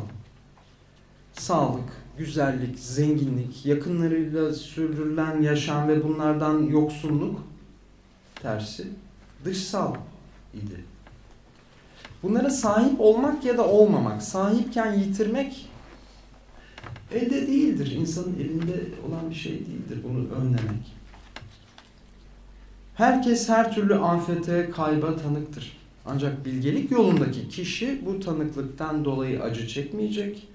Sağlık, güzellik, zenginlik, yakınlarıyla sürdürülen yaşam ve bunlardan yoksunluk tersi dışsal idi. Bunlara sahip olmak ya da olmamak, sahipken yitirmek elde değildir. İnsanın elinde olan bir şey değildir bunu önlemek. Herkes her türlü afete, kayba tanıktır. Ancak bilgelik yolundaki kişi bu tanıklıktan dolayı acı çekmeyecek,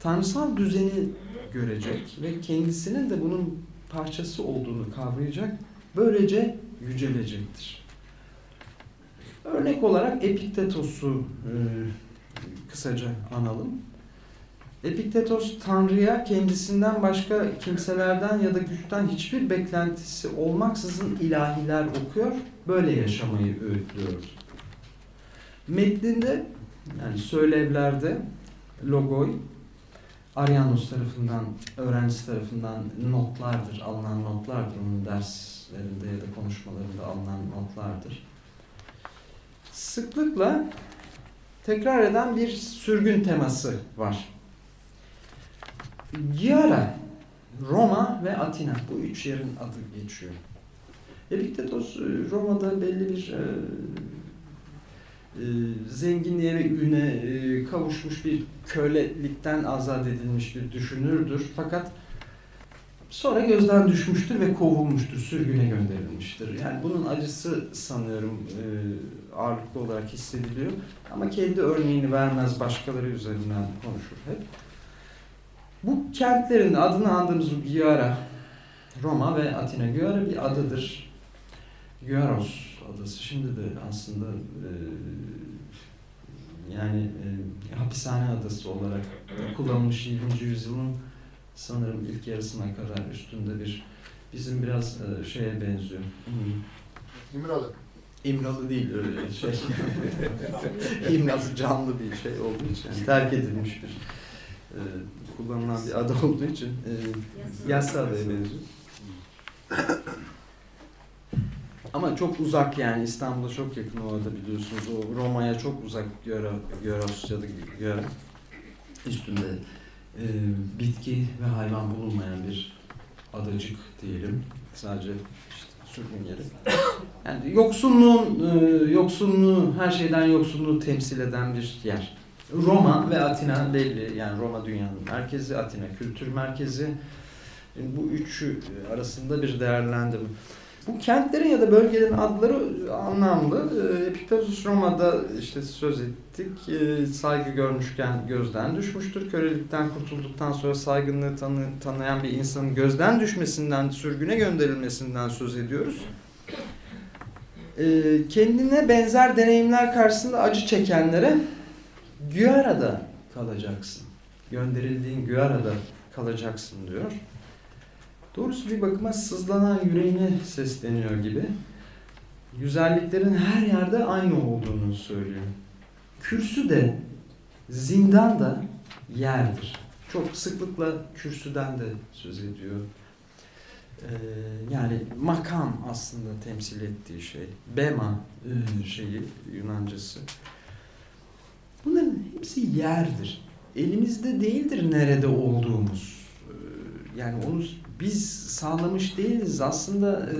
tanrısal düzeni görecek ve kendisinin de bunun parçası olduğunu kavrayacak, böylece yücelecektir. Örnek olarak Epiktetos'u kısaca analım. Epiktetos, Tanrı'ya kendisinden başka kimselerden ya da güçten hiçbir beklentisi olmaksızın ilahiler okuyor, böyle yaşamayı öğütlüyor. Metninde, yani söylevlerde Logoi, Arianos tarafından, öğrencisi tarafından notlardır, alınan notlardır, onun derslerinde ya da konuşmalarında alınan notlardır. Sıklıkla tekrar eden bir sürgün teması var. Gyara, Roma ve Atina, bu üç yerin adı geçiyor. Epiktetos Roma'da belli bir zenginliğe ve üne kavuşmuş bir kölelikten azat edilmiş bir düşünürdür. Fakat sonra gözden düşmüştür ve kovulmuştur, sürgüne gönderilmiştir. Yani bunun acısı sanıyorum ağırlıklı olarak hissediliyor. Ama kendi örneğini vermez, başkaları üzerinden konuşur hep. Bu kentlerin adını andığımız Gyara, Roma ve Atina. Gyara bir adadır. Gyaros adası şimdi de aslında hapishane adası olarak kullanılmış 20. yüzyılın sanırım ilk yarısına kadar üstünde bir bizim biraz şeye benziyor. İmralı. İmralı değil öyle şey. İmralı canlı bir şey olduğu için yani terk edilmiş bir kullanılan bir ada olduğu için yassı adaya benziyor. Ama çok uzak yani İstanbul'a çok yakın orada biliyorsunuz. O Roma'ya çok uzak Gyaros ya da Gyara üstünde bitki ve hayvan bulunmayan bir adacık diyelim. Sadece işte sürgün yeri. Yani yoksunluğu, her şeyden yoksunluğu temsil eden bir yer. Roma ve Atina belli. Yani Roma dünyanın merkezi, Atina kültür merkezi. Yani bu üçü arasında bir değerlendirme. Bu kentlerin ya da bölgelerin adları anlamlı. Epiktetos Roma'da işte söz ettik, saygı görmüşken gözden düşmüştür. Kölelikten kurtulduktan sonra saygınlığı tanıyan bir insanın gözden düşmesinden, sürgüne gönderilmesinden söz ediyoruz. Kendine benzer deneyimler karşısında acı çekenlere Gyara'da kalacaksın. Gönderildiğin Gyara'da kalacaksın diyor. Doğrusu bir bakıma sızlanan yüreğine sesleniyor gibi. Güzelliklerin her yerde aynı olduğunu söylüyor. Kürsü de, zindan da yerdir. Çok sıklıkla kürsüden de söz ediyor. Yani makam aslında temsil ettiği şey. Bema şeyi Yunancası. Bunların hepsi yerdir. Elimizde değildir nerede olduğumuz. Yani onu biz sağlamış değiliz. Aslında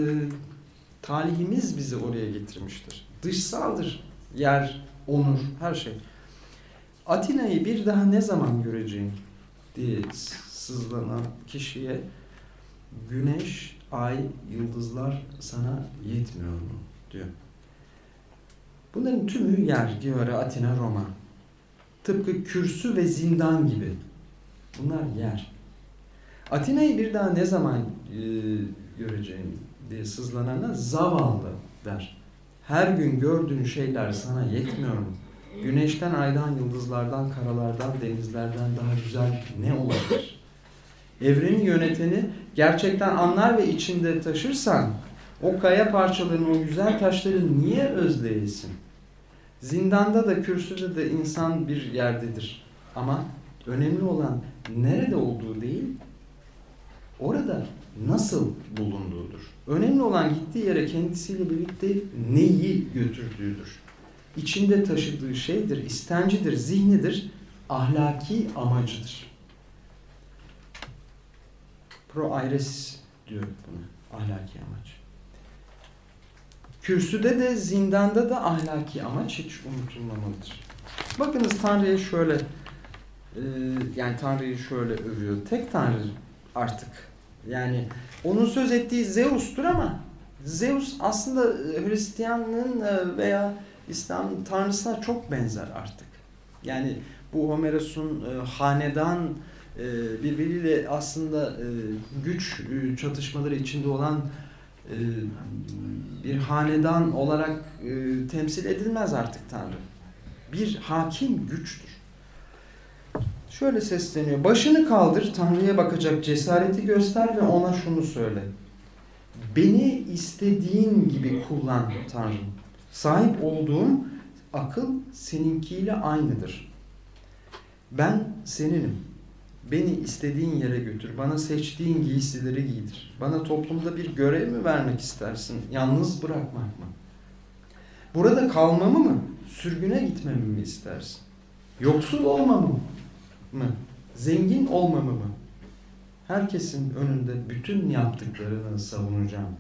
talihimiz bizi oraya getirmiştir. Dışsaldır yer, onur, her şey. Atina'yı bir daha ne zaman göreceğim diye sızlanan kişiye güneş, ay, yıldızlar sana yetmiyor mu diyor. Bunların tümü yer diyor Atina, Roma. Tıpkı kürsü ve zindan gibi. Bunlar yer. Atina'yı bir daha ne zaman göreceğim diye sızlanana zavallı der. Her gün gördüğün şeyler sana yetmiyor mu? Güneşten, aydan, yıldızlardan, karalardan, denizlerden daha güzel ne olabilir? evreni yöneteni gerçekten anlar ve içinde taşırsan o kaya parçalarını, o güzel taşları niye özleyesin? Zindanda da kürsüde de insan bir yerdedir. Ama önemli olan nerede olduğu değil, orada nasıl bulunduğudur. Önemli olan gittiği yere kendisiyle birlikte neyi götürdüğüdür. İçinde taşıdığı şeydir, istencidir, zihnidir, ahlaki amacıdır. Proairesis diyor buna, ahlaki amaç. Kürsüde de, zindanda da ahlaki amaç hiç unutulmamalıdır. Bakınız Tanrı'ya şöyle, yani Tanrı'yı şöyle övüyor. Tek Tanrı artık. Yani onun söz ettiği Zeus'tur ama Zeus aslında Hristiyanlığın veya İslam tanrısına çok benzer artık. Yani bu Homeros'un hanedan birbiriyle aslında güç çatışmaları içinde olan bir hanedan olarak temsil edilmez artık Tanrı. Bir hakim güçtür. Şöyle sesleniyor. Başını kaldır, Tanrı'ya bakacak cesareti göster ve ona şunu söyle. Beni istediğin gibi kullan Tanrım. Sahip olduğum akıl seninkiyle aynıdır. Ben seninim. Beni istediğin yere götür. Bana seçtiğin giysileri giydir. Bana toplumda bir görev mi vermek istersin? Yalnız bırakmak mı? Burada kalmamı mı? Sürgüne gitmemi mi istersin? Yoksul olmamı mı? Zengin olmamı mı? Herkesin önünde bütün yaptıklarını savunacağım.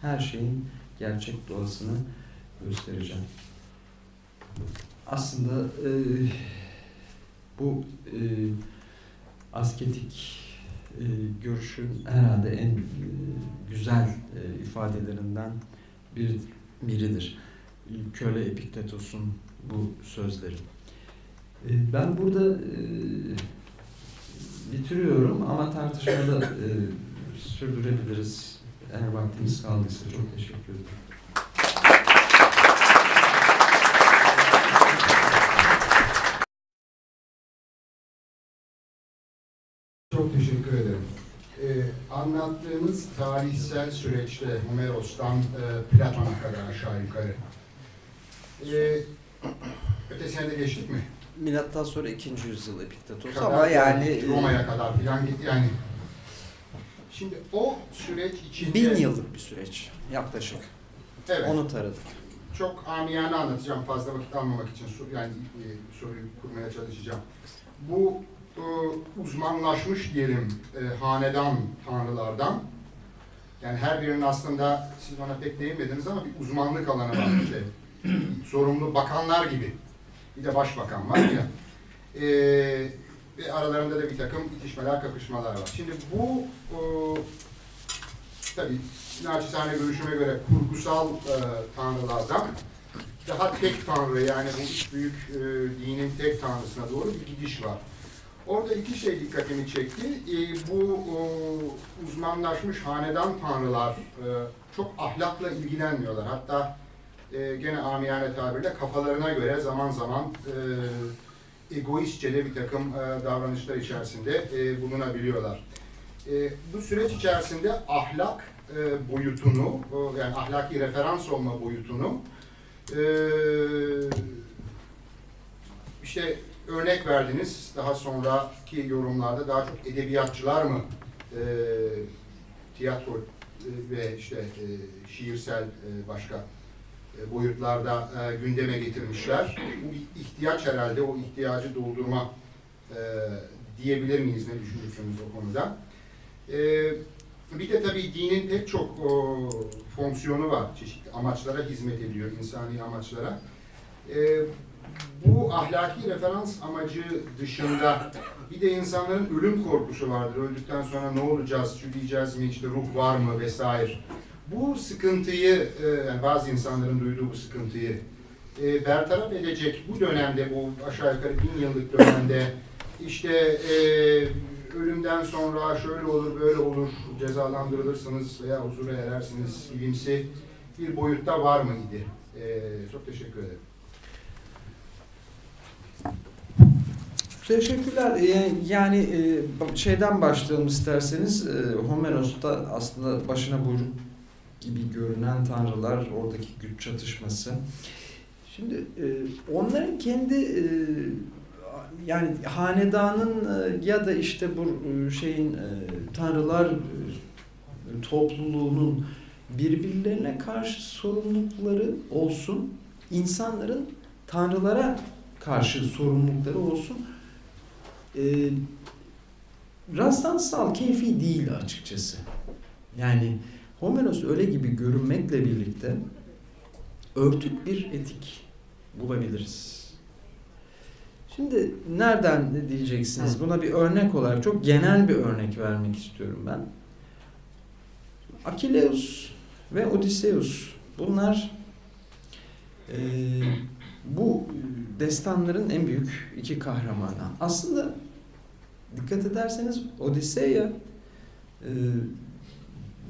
Her şeyin gerçek doğasını göstereceğim. Aslında bu asketik görüşün herhalde en güzel ifadelerinden biridir. Köle Epiktetos'un bu sözleri. Ben burada bitiriyorum ama tartışmada sürdürebiliriz. Eğer vaktimiz kaldıysa çok teşekkür ederim. Çok teşekkür ederim. Anlattığınız tarihsel süreçte Homeros'tan Platon'a kadar aşağı yukarı. Ötesine de geçtik mi? Milattan sonra 2. yüzyıl Epiktetos ama yani Roma'ya kadar filan gitti yani. Şimdi o süreç içinde 1000 yıllık bir süreç yaklaşık. Evet. Onu taradık. Çok amiyane anlatacağım fazla vakit almamak için yani soruyu kurmaya çalışacağım. Bu uzmanlaşmış diyelim hanedan tanrılardan. Yani her birinin aslında siz ona pek değinmediniz ama bir uzmanlık alanı var. İşte, sorumlu bakanlar gibi. Bir de başbakan var ya. Ve aralarında da bir takım itişmeler, kakışmalar var. Şimdi bu tabii naçizane görüşüme göre kurgusal tanrılardan daha tek tanrı yani bu üç büyük dinin tek tanrısına doğru bir gidiş var. Orada iki şey dikkatimi çekti. Bu uzmanlaşmış hanedan tanrılar çok ahlakla ilgilenmiyorlar. Hatta gene amiyane tabirle kafalarına göre zaman zaman egoistçe de bir takım davranışlar içerisinde bulunabiliyorlar. Bu süreç içerisinde ahlak boyutunu, yani ahlaki referans olma boyutunu işte örnek verdiniz. Daha sonraki yorumlarda daha çok edebiyatçılar mı tiyatro ve işte şiirsel başka boyutlarda gündeme getirmişler. Bu ihtiyaç herhalde, o ihtiyacı doldurma diyebilir miyiz, ne düşünürsünüz o konuda? Bir de tabii dinin pek çok fonksiyonu var, çeşitli amaçlara hizmet ediyor, insani amaçlara. Bu ahlaki referans amacı dışında bir de insanların ölüm korkusu vardır. Öldükten sonra ne olacağız, şu diyeceğiz mi, işte ruh var mı vesaire. Bu sıkıntıyı, yani bazı insanların duyduğu bu sıkıntıyı bertaraf edecek bu dönemde, bu aşağı yukarı 1000 yıllık dönemde işte ölümden sonra şöyle olur, böyle olur, cezalandırılırsınız veya huzura erersiniz bilimsi bir boyutta var mıydı? Çok teşekkür ederim. Teşekkürler. Yani şeyden başlayalım isterseniz. Homeros'ta aslında başına buyruk gibi görünen tanrılar, oradaki güç çatışması. Şimdi onların kendi yani hanedanın ya da işte bu şeyin tanrılar topluluğunun birbirlerine karşı sorumlulukları olsun, insanların tanrılara karşı sorumlulukları olsun, rastlantısal, keyfi değil açıkçası. Yani Homeros öyle gibi görünmekle birlikte örtük bir etik bulabiliriz. Şimdi nereden diyeceksiniz? Buna bir örnek olarak çok genel bir örnek vermek istiyorum ben. Achilleus ve Odysseus, bunlar bu destanların en büyük iki kahramanı. Aslında dikkat ederseniz Odysseus'a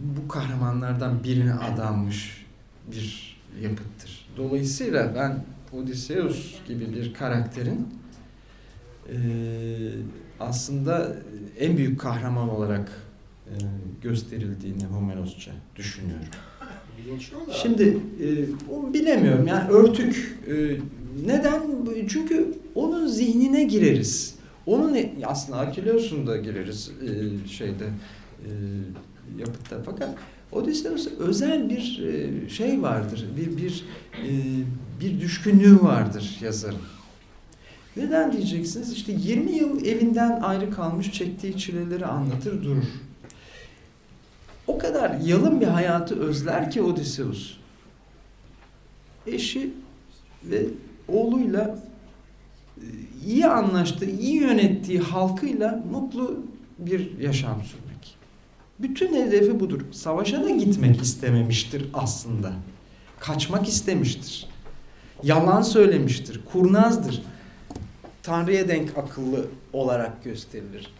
bu kahramanlardan birine adanmış bir yapıttır. Dolayısıyla ben Odysseus gibi bir karakterin aslında en büyük kahraman olarak gösterildiğini Homerosça düşünüyorum. Şimdi onu bilemiyorum. Yani örtük. Neden? Çünkü onun zihnine gireriz. Onun aslında Achilleus'un da gireriz şeyde yapıtta. Fakat Odysseus'a özel bir şey vardır. Bir düşkünlüğü vardır yazarın. Neden diyeceksiniz? İşte 20 yıl evinden ayrı kalmış, çektiği çileleri anlatır durur. O kadar yalın bir hayatı özler ki Odysseus. Eşi ve oğluyla iyi anlaştığı, iyi yönettiği halkıyla mutlu bir yaşam sürmek. Bütün hedefi budur. Savaşa da gitmek istememiştir aslında. Kaçmak istemiştir. Yalan söylemiştir. Kurnazdır. Tanrı'ya denk akıllı olarak gösterilir.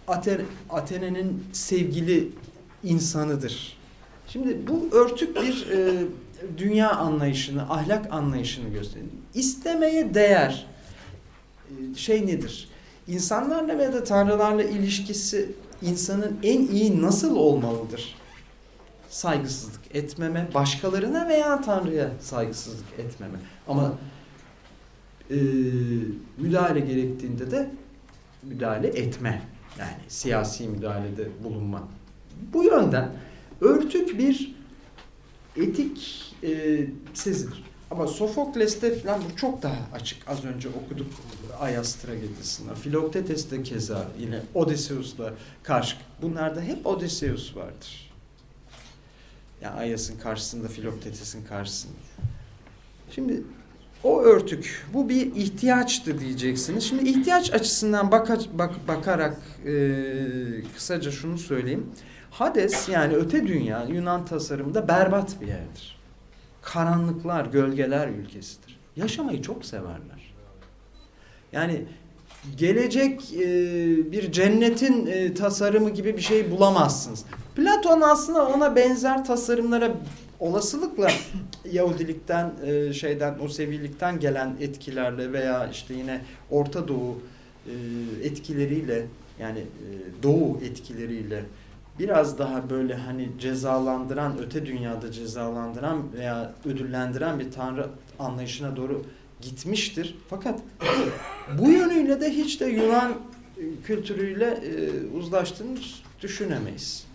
Athena'nın sevgili insanıdır. Şimdi bu örtük bir dünya anlayışını, ahlak anlayışını gösteriyor. İstemeye değer şey nedir? İnsanlarla ve de tanrılarla ilişkisi insanın en iyi nasıl olmalıdır? Saygısızlık etmeme, başkalarına veya Tanrı'ya saygısızlık etmeme. Ama müdahale gerektiğinde de müdahale etme. Yani siyasi müdahalede bulunma. Bu yönden örtük bir etik sezidir. Ama Sofokles'te falan bu çok daha açık. Az önce okuduk Ayas tragedisini. Filoktetes'te keza yine Odysseus'la karşı. Bunlarda hep Odysseus vardır. Yani Ayas'ın karşısında, Filoktetes'in karşısında. Şimdi o örtük, bu bir ihtiyaçtı diyeceksiniz. Şimdi ihtiyaç açısından bakarak kısaca şunu söyleyeyim. Hades, yani öte dünya, Yunan tasarımında berbat bir yerdir. Karanlıklar, gölgeler ülkesidir. Yaşamayı çok severler. Yani gelecek bir cennetin tasarımı gibi bir şey bulamazsınız. Platon aslında ona benzer tasarımlara olasılıkla Yahudilikten, şeyden, o sevilikten gelen etkilerle veya işte yine Orta Doğu etkileriyle, yani Doğu etkileriyle biraz daha böyle hani cezalandıran, öte dünyada cezalandıran veya ödüllendiren bir tanrı anlayışına doğru gitmiştir. Fakat bu yönüyle de hiç de Yunan kültürüyle uzlaştığını düşünemeyiz.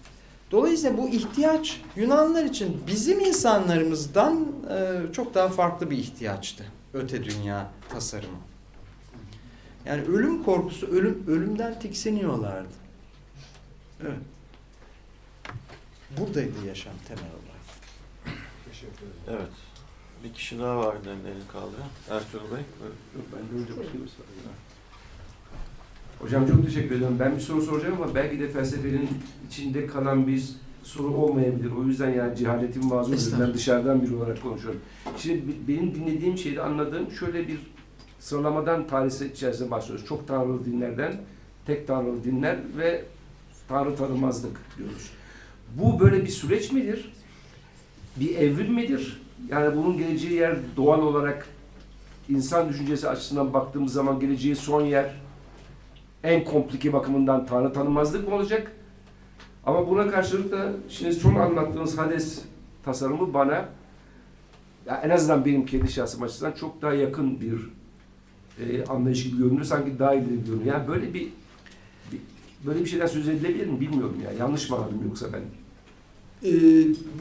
Dolayısıyla bu ihtiyaç Yunanlar için bizim insanlarımızdan çok daha farklı bir ihtiyaçtı. Öte dünya tasarımı. Yani ölüm korkusu, ölümden tiksiniyorlardı. Evet. Buradaydı yaşam temel olarak. Teşekkür ederim. Evet. Bir kişi daha var elini kaldıran. Ertuğrul Bey. Ben de hocam çok teşekkür ederim. Ben bir soru soracağım ama belki de felsefenin içinde kalan bir soru olmayabilir. O yüzden yani cehaletim vazgeçtim. Ben dışarıdan biri olarak konuşuyorum. Şimdi benim dinlediğim şeyde anladığım şöyle bir sıralamadan tarihsel içerisinde başlıyoruz. Çok tanrılı dinlerden, tek tanrılı dinler ve tanrı tanımazlık diyoruz. Bu böyle bir süreç midir? Bir evrim midir? Yani bunun geleceği yer doğal olarak insan düşüncesi açısından baktığımız zaman geleceği son yer en komplike bakımından tanrı tanınmazlık mı olacak? Ama buna karşılık da şimdi son anlattığınız Hades tasarımı bana, ya en azından benim kendi şahsım açısından çok daha yakın bir anlayış gibi görünüyor. Sanki daha ileri görünüyor. Yani böyle bir şeyden söz edilebilir mi bilmiyorum ya. Yanlış mı anladım yoksa ben?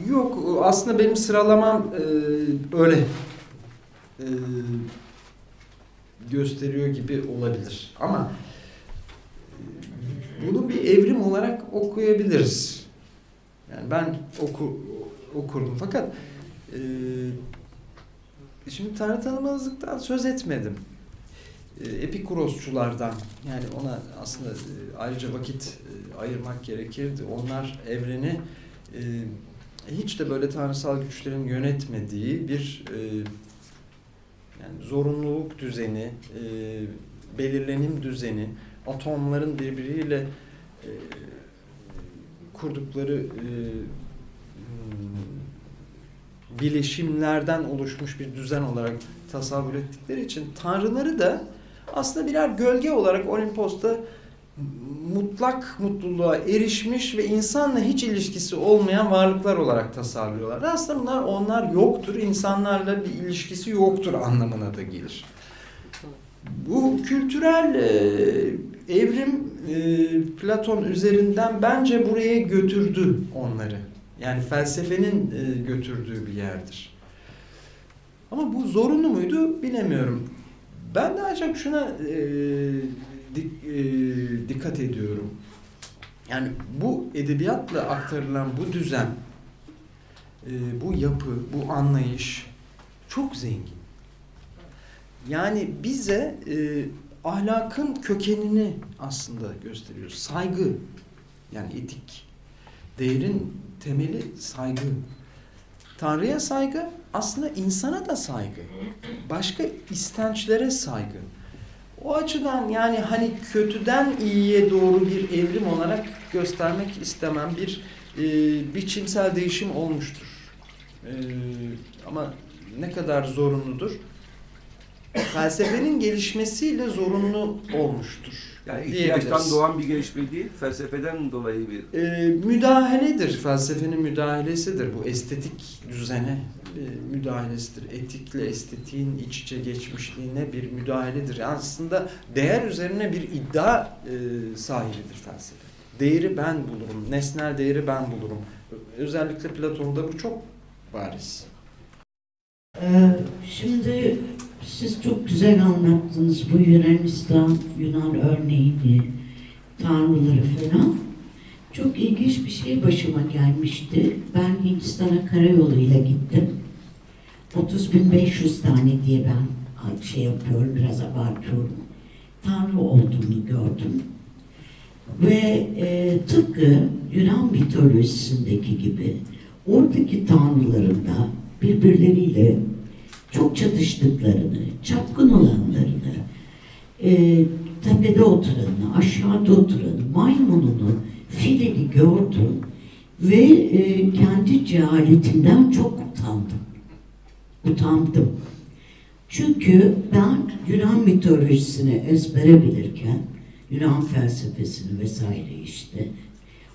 Yok. Aslında benim sıralamam öyle gösteriyor gibi olabilir. Ama bunu bir evrim olarak okuyabiliriz. Yani ben okurum. Fakat şimdi tanrı tanımazlıktan söz etmedim. Epikurosçulardan, yani ona aslında ayrıca vakit ayırmak gerekirdi. Onlar evreni hiç de böyle tanrısal güçlerin yönetmediği bir yani zorunluluk düzeni, belirlenim düzeni, atomların birbiriyle kurdukları bileşimlerden oluşmuş bir düzen olarak tasavvur ettikleri için tanrıları da aslında birer gölge olarak Olimpos'ta mutlak mutluluğa erişmiş ve insanla hiç ilişkisi olmayan varlıklar olarak tasarlıyorlar. Aslında bunlar, onlar yoktur, insanlarla bir ilişkisi yoktur anlamına da gelir. Bu kültürel evrim Platon üzerinden bence buraya götürdü onları. Yani felsefenin götürdüğü bir yerdir. Ama bu zorunlu muydu bilemiyorum. Ben de ancak şuna dikkat ediyorum. Yani bu edebiyatla aktarılan bu düzen, bu yapı, bu anlayış çok zengin. Yani bize ahlakın kökenini aslında gösteriyor. Saygı, yani etik. Değerin temeli saygı. Tanrı'ya saygı, aslında insana da saygı. Başka istençlere saygı. O açıdan yani hani kötüden iyiye doğru bir evrim olarak göstermek istemem. Bir biçimsel değişim olmuştur. Ama ne kadar zorunludur? Felsefenin gelişmesiyle zorunlu olmuştur. Yani ihtiyaçtan doğan bir gelişme değil, felsefeden dolayı bir... müdahaledir, felsefenin müdahalesidir. Bu estetik düzene müdahalesidir. Etikle estetiğin iç içe geçmişliğine bir müdahaledir. Yani aslında değer üzerine bir iddia sahibidir felsefe. Değeri ben bulurum, nesnel değeri ben bulurum. Özellikle Platon'da bu çok bariz. Şimdi... Siz çok güzel anlattınız bu Yunanistan, Yunan örneğini, tanrıları falan. Çok ilginç bir şey başıma gelmişti. Ben Hindistan'a karayoluyla gittim. 30.500 tane diye ben şey yapıyorum, biraz abartıyorum. Tanrı olduğunu gördüm. Ve tıpkı Yunan mitolojisindeki gibi oradaki tanrıların da birbirleriyle çok çatıştıklarını, çapkın olanlarını, tepede oturanını, aşağıda oturanı, maymununu, filini gördüm ve kendi cehaletimden çok utandım. Çünkü ben Yunan mitolojisini ezbere bilirken, Yunan felsefesini vesaire işte,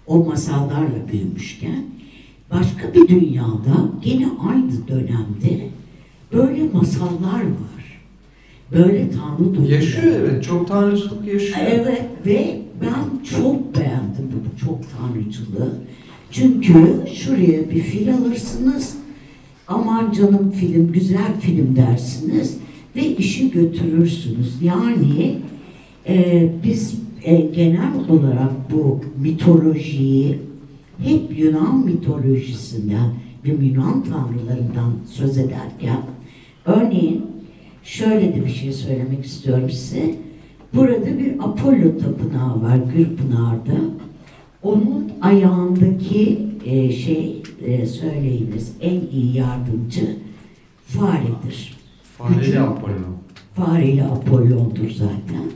o masallarla büyümüşken, başka bir dünyada yine aynı dönemde böyle masallar var. Böyle tanrı doğru. Yaşıyor, evet. Çok tanrıcılık yaşıyor. Evet ve ben çok beğendim bu çok tanrıcılığı. Çünkü şuraya bir fil alırsınız. Aman canım film, güzel film dersiniz. Ve işi götürürsünüz. Yani biz genel olarak bu mitolojiyi hep Yunan mitolojisinden ve Yunan tanrılarından söz ederken örneğin şöyle de bir şey söylemek istiyorum size. Burada bir Apollo tapınağı var Gülpınar'da. Onun ayağındaki söyleyiniz en iyi yardımcı faredir. Fareli Apollo. Fareli Apollon'dur zaten.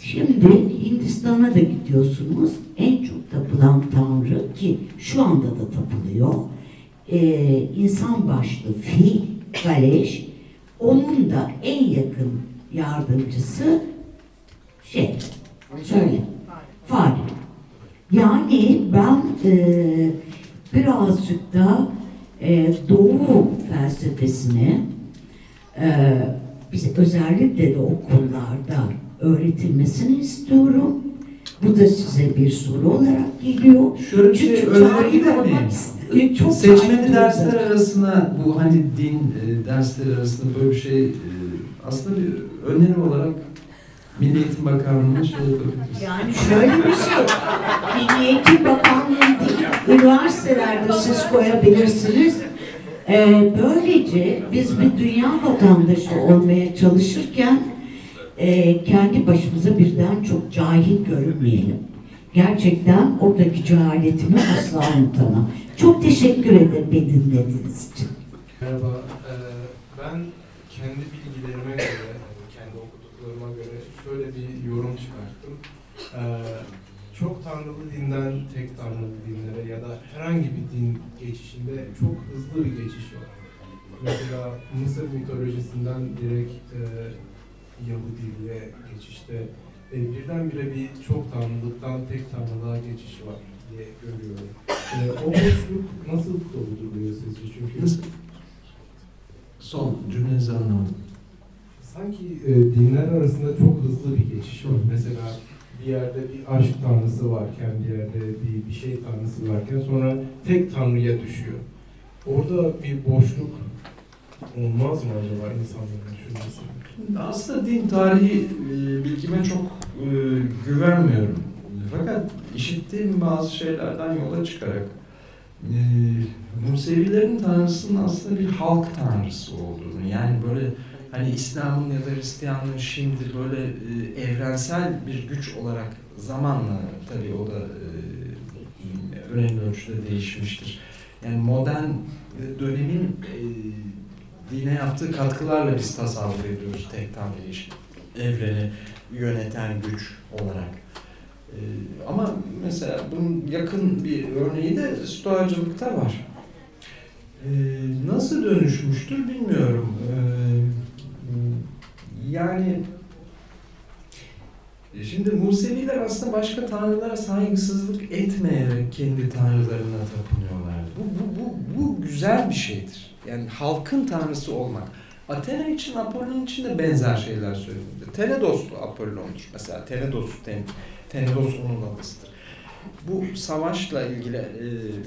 Şimdi Hindistan'a da gidiyorsunuz. En çok tapılan tanrı ki şu anda da tapılıyor. İnsan başlı fil, kaleş. Onun da en yakın yardımcısı Söyle. Fail. Yani ben birazcık da Doğu felsefesini bize özellikle de okullarda öğretilmesini istiyorum. Bu da size bir soru olarak geliyor. Şöyle bir şey öğrenmek mi? Çok seçmeli dersler arasında, bu hani din dersleri arasında böyle bir şey aslında bir öneri olarak Milli Eğitim Bakanlığı'na şey yapabiliriz. Yani şöyle bir şey, Milli Eğitim Bakanlığı değil, üniversitelerde siz koyabilirsiniz. Böylece biz bir dünya vatandaşı olmaya çalışırken kendi başımıza birden çok cahil görünmeyelim. Gerçekten oradaki cehaletimi asla unutamam. Çok teşekkür ederim beni dinlediğiniz için. Merhaba, ben kendi bilgilerime göre, kendi okuduklarıma göre şöyle bir yorum çıkarttım. Çok tanrılı dinden tek tanrılı dinlere ya da herhangi bir din geçişinde çok hızlı bir geçiş var. Mesela Mısır mitolojisinden direkt Yahudiliğe geçişte birdenbire bir çok tanrılıktan tek tanrılığa geçiş var diye görüyorum. O boşluk nasıl dolduruluyor sizce? Çünkü son cümlenizi anlamadım. Sanki dinler arasında çok hızlı bir geçiş var. Mesela bir yerde bir aşk tanrısı varken, bir yerde bir şey tanrısı varken sonra tek tanrıya düşüyor. Orada bir boşluk olmaz mı acaba insanların düşüncesi? Aslında din tarihi bilgime çok güvenmiyorum. Fakat işittiğim bazı şeylerden yola çıkarak Musevilerin tanrısının aslında bir halk tanrısı olduğunu, yani böyle hani İslam'ın ya da Hristiyanlığın şimdi böyle evrensel bir güç olarak zamanla, tabii o da önemli ölçüde değişmiştir. Yani modern dönemin dine yaptığı katkılarla biz tasavvur ediyoruz tek tanrı işi, evreni yöneten güç olarak. Ama mesela bunun yakın bir örneği de Stoacılıkta var. Nasıl dönüşmüştür bilmiyorum. Yani şimdi Museviler aslında başka tanrılara saygısızlık etmeyerek kendi tanrılarına tapınıyorlar. Bu güzel bir şeydir. Yani halkın tanrısı olmak. Athena için, Apollon için de benzer şeyler söylenir. Tenedos Apollon'dur mesela. Tenedos onun adısıdır. Bu savaşla ilgili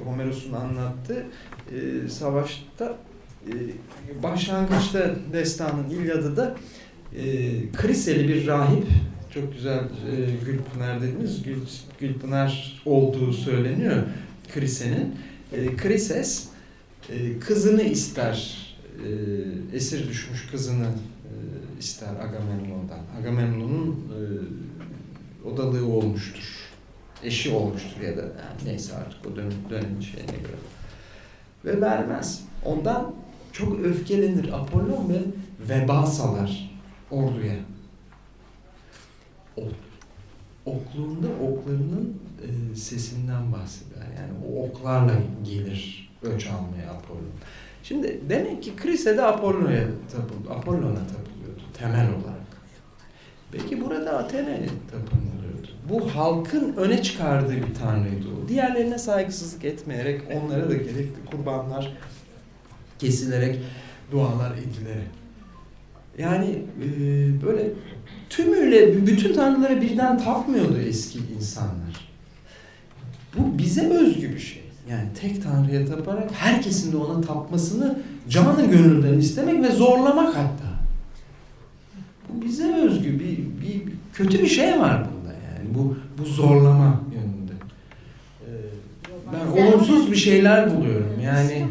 Homeros'un anlattığı savaşta başlangıçta destanın İlyada'da Kriseli bir rahip, çok güzel Gülpınar dediniz, Gülpınar olduğu söyleniyor Krise'nin. Krises kızını ister, esir düşmüş kızını ister Agamemnon'dan. Agamemnon'un odalığı olmuştur, eşi olmuştur ya da yani neyse artık o dönemin şeyine göre. Ve vermez. Ondan çok öfkelenir Apollon ve veba salar orduya. Okluğunda oklarının sesinden bahseder. Yani o oklarla gelir ölç almaya Apollon. Şimdi demek ki Krise'de Apollon'a tapılıyordu temel olarak. Peki burada Athena'ya tapınılıyordu. Bu halkın öne çıkardığı bir tanrıydı o. Diğerlerine saygısızlık etmeyerek, onlara da gerekli kurbanlar kesilerek, dualar edilerek. Yani böyle tümüyle bütün tanrılara birden tapmıyordu eski insanlar. Bu bize özgü bir şey. Yani tek tanrıya taparak herkesin de ona tapmasını canı gönülden istemek ve zorlamak hatta. Bu bize özgü bir kötü bir şey var bunda yani. Bu zorlama yönünde. Ben olumsuz bir şeyler buluyorum yani.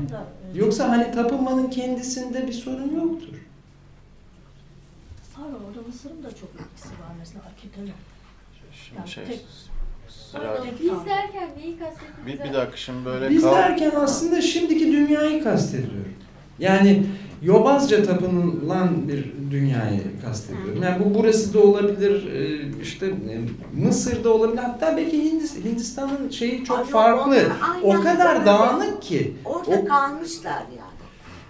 Yoksa hani tapınmanın kendisinde bir sorun yoktur. Pardon, orada Mısır'ın da çok etkisi var mesela Akita'nın. Yani biz derken neyi kastediyoruz? Bir dakika şimdi böyle... Biz derken aslında şimdiki dünyayı kastediyorum. Yani yobazca tapınılan bir dünyayı kastediyorum. Yani bu burası da olabilir, işte Mısır'da olabilir, hatta belki Hindistan'ın şeyi çok farklı. O kadar dağınık ki. Orada kalmışlar yani.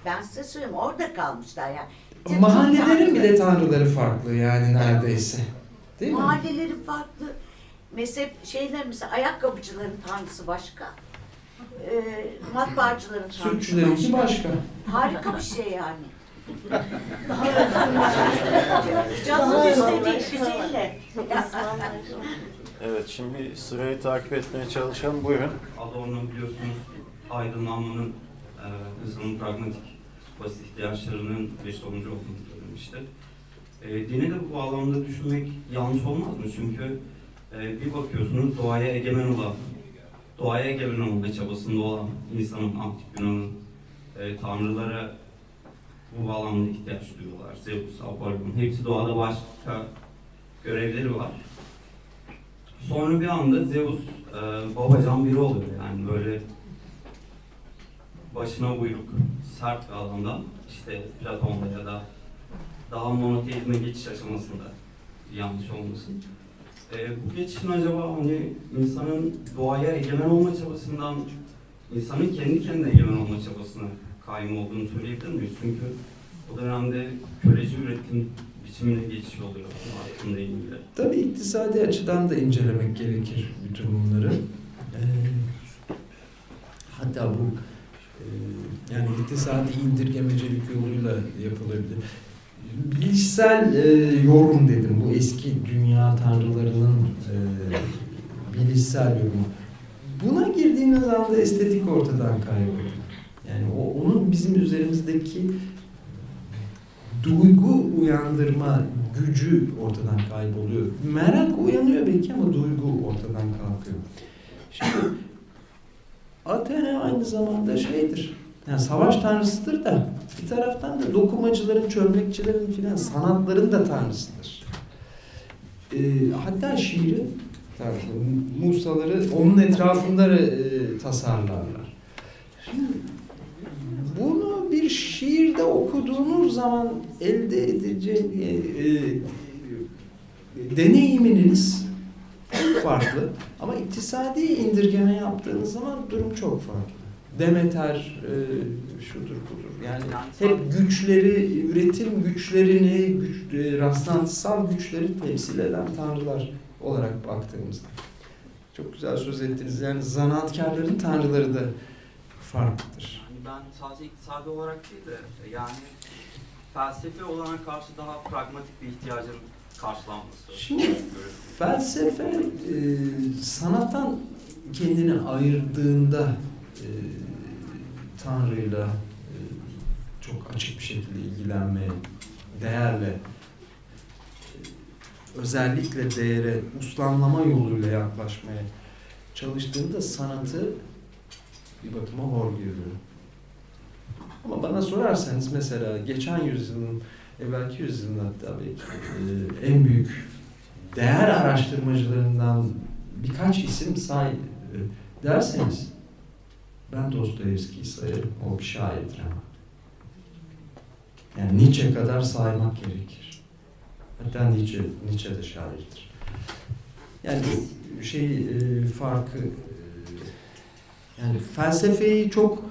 Ben size söyleyeyim, orada kalmışlar yani. Mahallelerin bile tanrıları farklı yani neredeyse. Değil mahalleleri mi? Farklı. Mesela şeyler, mesela ayakkabıcıların tanrısı başka. Matbaacıların tanrısı başka. Harika bir şey yani. Canlı istediği şeyle. Evet, şimdi sırayı takip etmeye çalışalım. Buyurun. Apollon'un biliyorsunuz aydınlanmanın hızının pragmatik basit ihtiyaçlarının ve sonucu olduğunu söylemişti. Dini de bu bağlamda düşünmek yanlış olmaz mı? Çünkü bir bakıyorsunuz doğaya egemen olma çabasında olan insanın, antik Yunan'ın tanrılara bu bağlamda ihtiyaç duyuyorlar. Zeus, Apollon, hepsi doğada başka görevleri var. Sonra bir anda Zeus babacan biri oluyor, yani böyle başına buyruk, sert bir adamdan, işte Platon'da ya da daha monoteizme geçiş aşamasında yanlış olmasın. Bu geçişin acaba hani insanın doğaya egemen olma çabasından, insanın kendi kendine egemen olma çabasına kayma olduğunu söyleyebilir miyiz? Çünkü o dönemde köleci üretim biçimine geçiş oluyor aklımda ilgili. Tabii iktisadi açıdan da incelemek gerekir bütün bunları. Hatta bu yani iktisadi indirgemecilik yoluyla yapılabilir. Bilişsel yorum dedim, bu eski dünya tanrılarının bilişsel yorumu. Buna girdiğiniz anda estetik ortadan kayboluyor. Yani onun bizim üzerimizdeki duygu uyandırma gücü ortadan kayboluyor. Merak uyanıyor belki ama duygu ortadan kalkıyor. Şimdi Athena aynı zamanda şeydir. Yani savaş tanrısıdır da bir taraftan da dokumacıların, çömlekçilerin filan sanatların da tanrısıdır. Hatta şiiri, Musaları onun etrafında tasarlarlar. Şimdi bunu bir şiirde okuduğunuz zaman elde edeceğiniz deneyiminiz farklı ama iktisadi indirgeme yaptığınız zaman durum çok farklı. Demeter şudur budur. Yani hep güçleri, üretim güçlerini, rastlantısal güçleri temsil eden tanrılar olarak baktığımızda. Çok güzel söz ettiniz. Yani zanaatkarların tanrıları da farklıdır. Yani ben sadece iktisadi olarak değil de yani felsefe olana karşı daha pragmatik bir ihtiyacın karşılanması. Şimdi felsefe sanattan kendini ayırdığında Tanrı'yla çok açık bir şekilde ilgilenmeye, değerle, özellikle değere, uslanlama yoluyla yaklaşmaya çalıştığında sanatı bir bakıma hor görüyorum. Ama bana sorarsanız mesela geçen yüzyılın, evvelki yüzyılın hatta belki en büyük değer araştırmacılarından birkaç isim say derseniz ben Dostoyevski'yi sayarım, o bir şairdir ama. Yani Nietzsche kadar saymak gerekir. Hatta Nietzsche de şairdir. Yani şey farkı, yani felsefeyi çok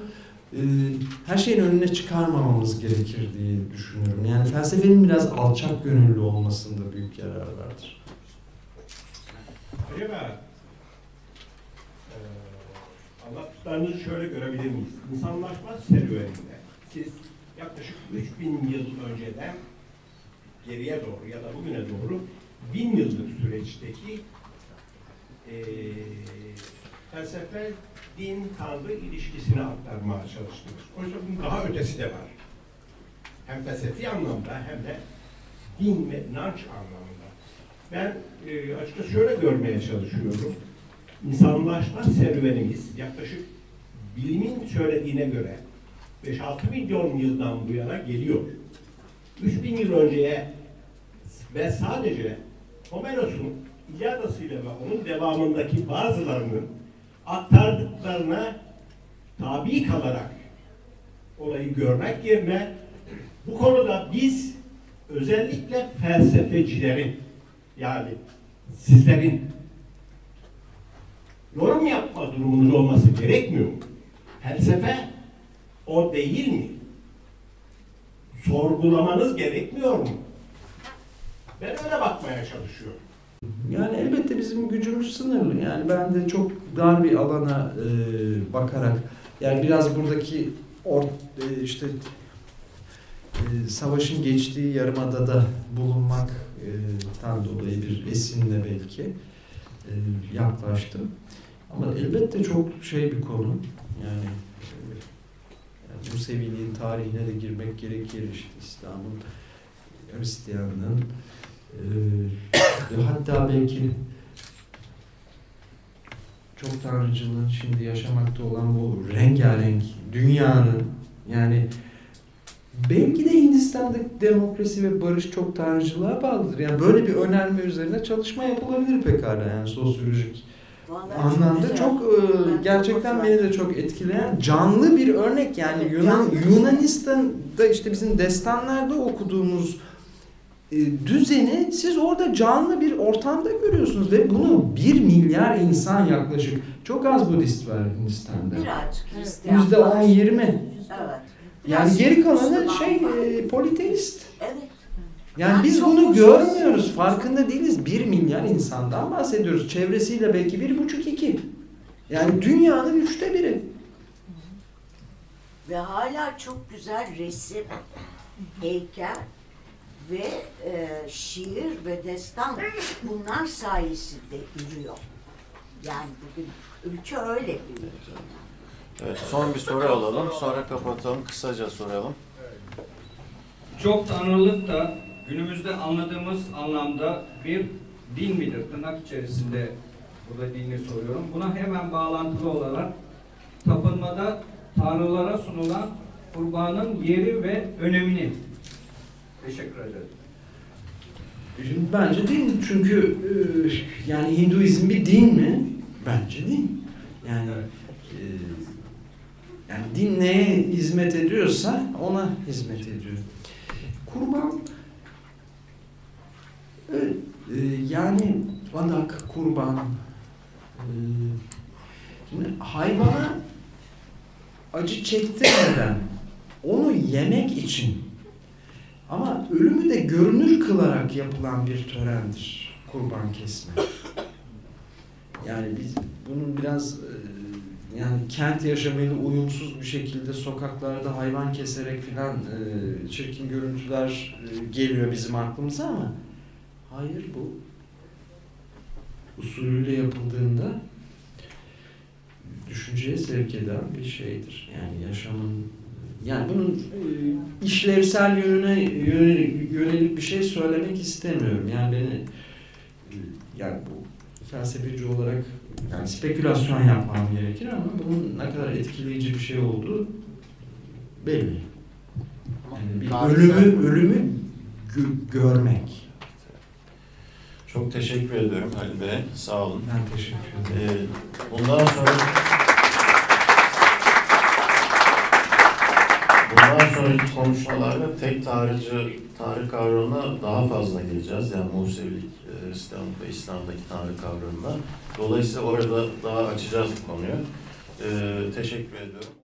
her şeyin önüne çıkarmamamız gerekir diye düşünüyorum. Yani felsefenin biraz alçak gönüllü olmasında büyük yarar vardır. Değil mi? Anlattıklarınızı şöyle görebilir miyiz? İnsanlaşma serüveninde siz yaklaşık 3000 yıl önceden geriye doğru ya da bugüne doğru 1000 yıllık süreçteki felsefe, din, tanrı ilişkisini aktarmaya çalıştınız. Oysa bunun daha ötesi de var. Hem felsefi anlamda hem de din ve inanç anlamında. Ben açıkçası şöyle görmeye çalışıyorum. İnsanlaşma serüvenimiz yaklaşık bilimin söylediğine göre 5-6 milyon yıldan bu yana geliyor. 3000 yıl önceye ve sadece Homeros'un İlyadası'yla ve onun devamındaki bazılarının aktardıklarına tabi kalarak olayı görmek yerine bu konuda biz özellikle felsefecilerin, yani sizlerin yorum yapma durumunuz olması gerekmiyor mu? Felsefe o değil mi? Sorgulamanız gerekmiyor mu? Ben öyle bakmaya çalışıyorum. Yani elbette bizim gücümüz sınırlı. Yani ben de çok dar bir alana bakarak, yani biraz buradaki savaşın geçtiği yarımadada bulunmaktan dolayı bir esinle belki yaklaştım. Ama elbette çok şey bir konu. Yani, bu seviyenin tarihine de girmek gerekir. İşte İslam'ın, Hristiyanlığın, hatta belki çok tanrıcılığın şimdi yaşamakta olan bu rengarenk dünyanın, yani belki de Hindistan'daki demokrasi ve barış çok tanrıcılığa bağlıdır. Yani böyle bir önerme üzerine çalışma yapılabilir pekala, yani sosyolojik anlamda çok gerçekten beni de çok etkileyen canlı bir örnek. Yani Yunanistan'da işte bizim destanlarda okuduğumuz düzeni siz orada canlı bir ortamda görüyorsunuz ve bunu 1 milyar insan yaklaşık. Çok az Budist var Hindistan'da. Birazcık. %10-20. Yani geri kalanı politeist. Evet. Yani biz bunu görmüyoruz, farkında değiliz. 1 milyar insandan bahsediyoruz. Çevresiyle belki 1,5-2. Yani dünyanın 1/3'ü. Ve hala çok güzel resim, heykel ve şiir ve destan, bunlar sayesinde yürüyor. Yani bugün ülke öyle bir ülke. Evet, son bir soru alalım, sonra kapatalım, kısaca soralım. Çok tanrılık da günümüzde anladığımız anlamda bir din midir? Tırnak içerisinde burada dini soruyorum. Buna hemen bağlantılı olarak tapınmada tanrılara sunulan kurbanın yeri ve önemini. Teşekkür ederim. Şimdi bence din, çünkü yani Hinduizm bir din mi? Bence din. Yani yani din neye hizmet ediyorsa ona hizmet ediyor. Kurban, yani vadak, kurban, hayvana acı çektirmeden onu yemek için ama ölümü de görünür kılarak yapılan bir törendir kurban kesme. Yani biz bunun biraz yani kent yaşamıyla uyumsuz bir şekilde sokaklarda hayvan keserek filan çirkin görüntüler geliyor bizim aklımıza ama hayır, bu usulüyle yapıldığında düşünceye sevk eden bir şeydir. Yani yaşamın, yani bunun işlevsel yönüne yönelik bir şey söylemek istemiyorum. Yani beni, yani bu felsefeci olarak yani spekülasyon yapmam gerekir ama bunun ne kadar etkileyici bir şey olduğu belli. Yani bir ölümü görmek. Çok teşekkür ediyorum Ali Bey. Sağ olun. Ben teşekkür ederim. Bundan sonraki konuşmalarda tek tanrı kavramına daha fazla geleceğiz. Yani Musevilik, Hristiyanlık ve İslam'daki tanrı kavramına. Dolayısıyla orada daha açacağız bu konuyu. Teşekkür ediyorum.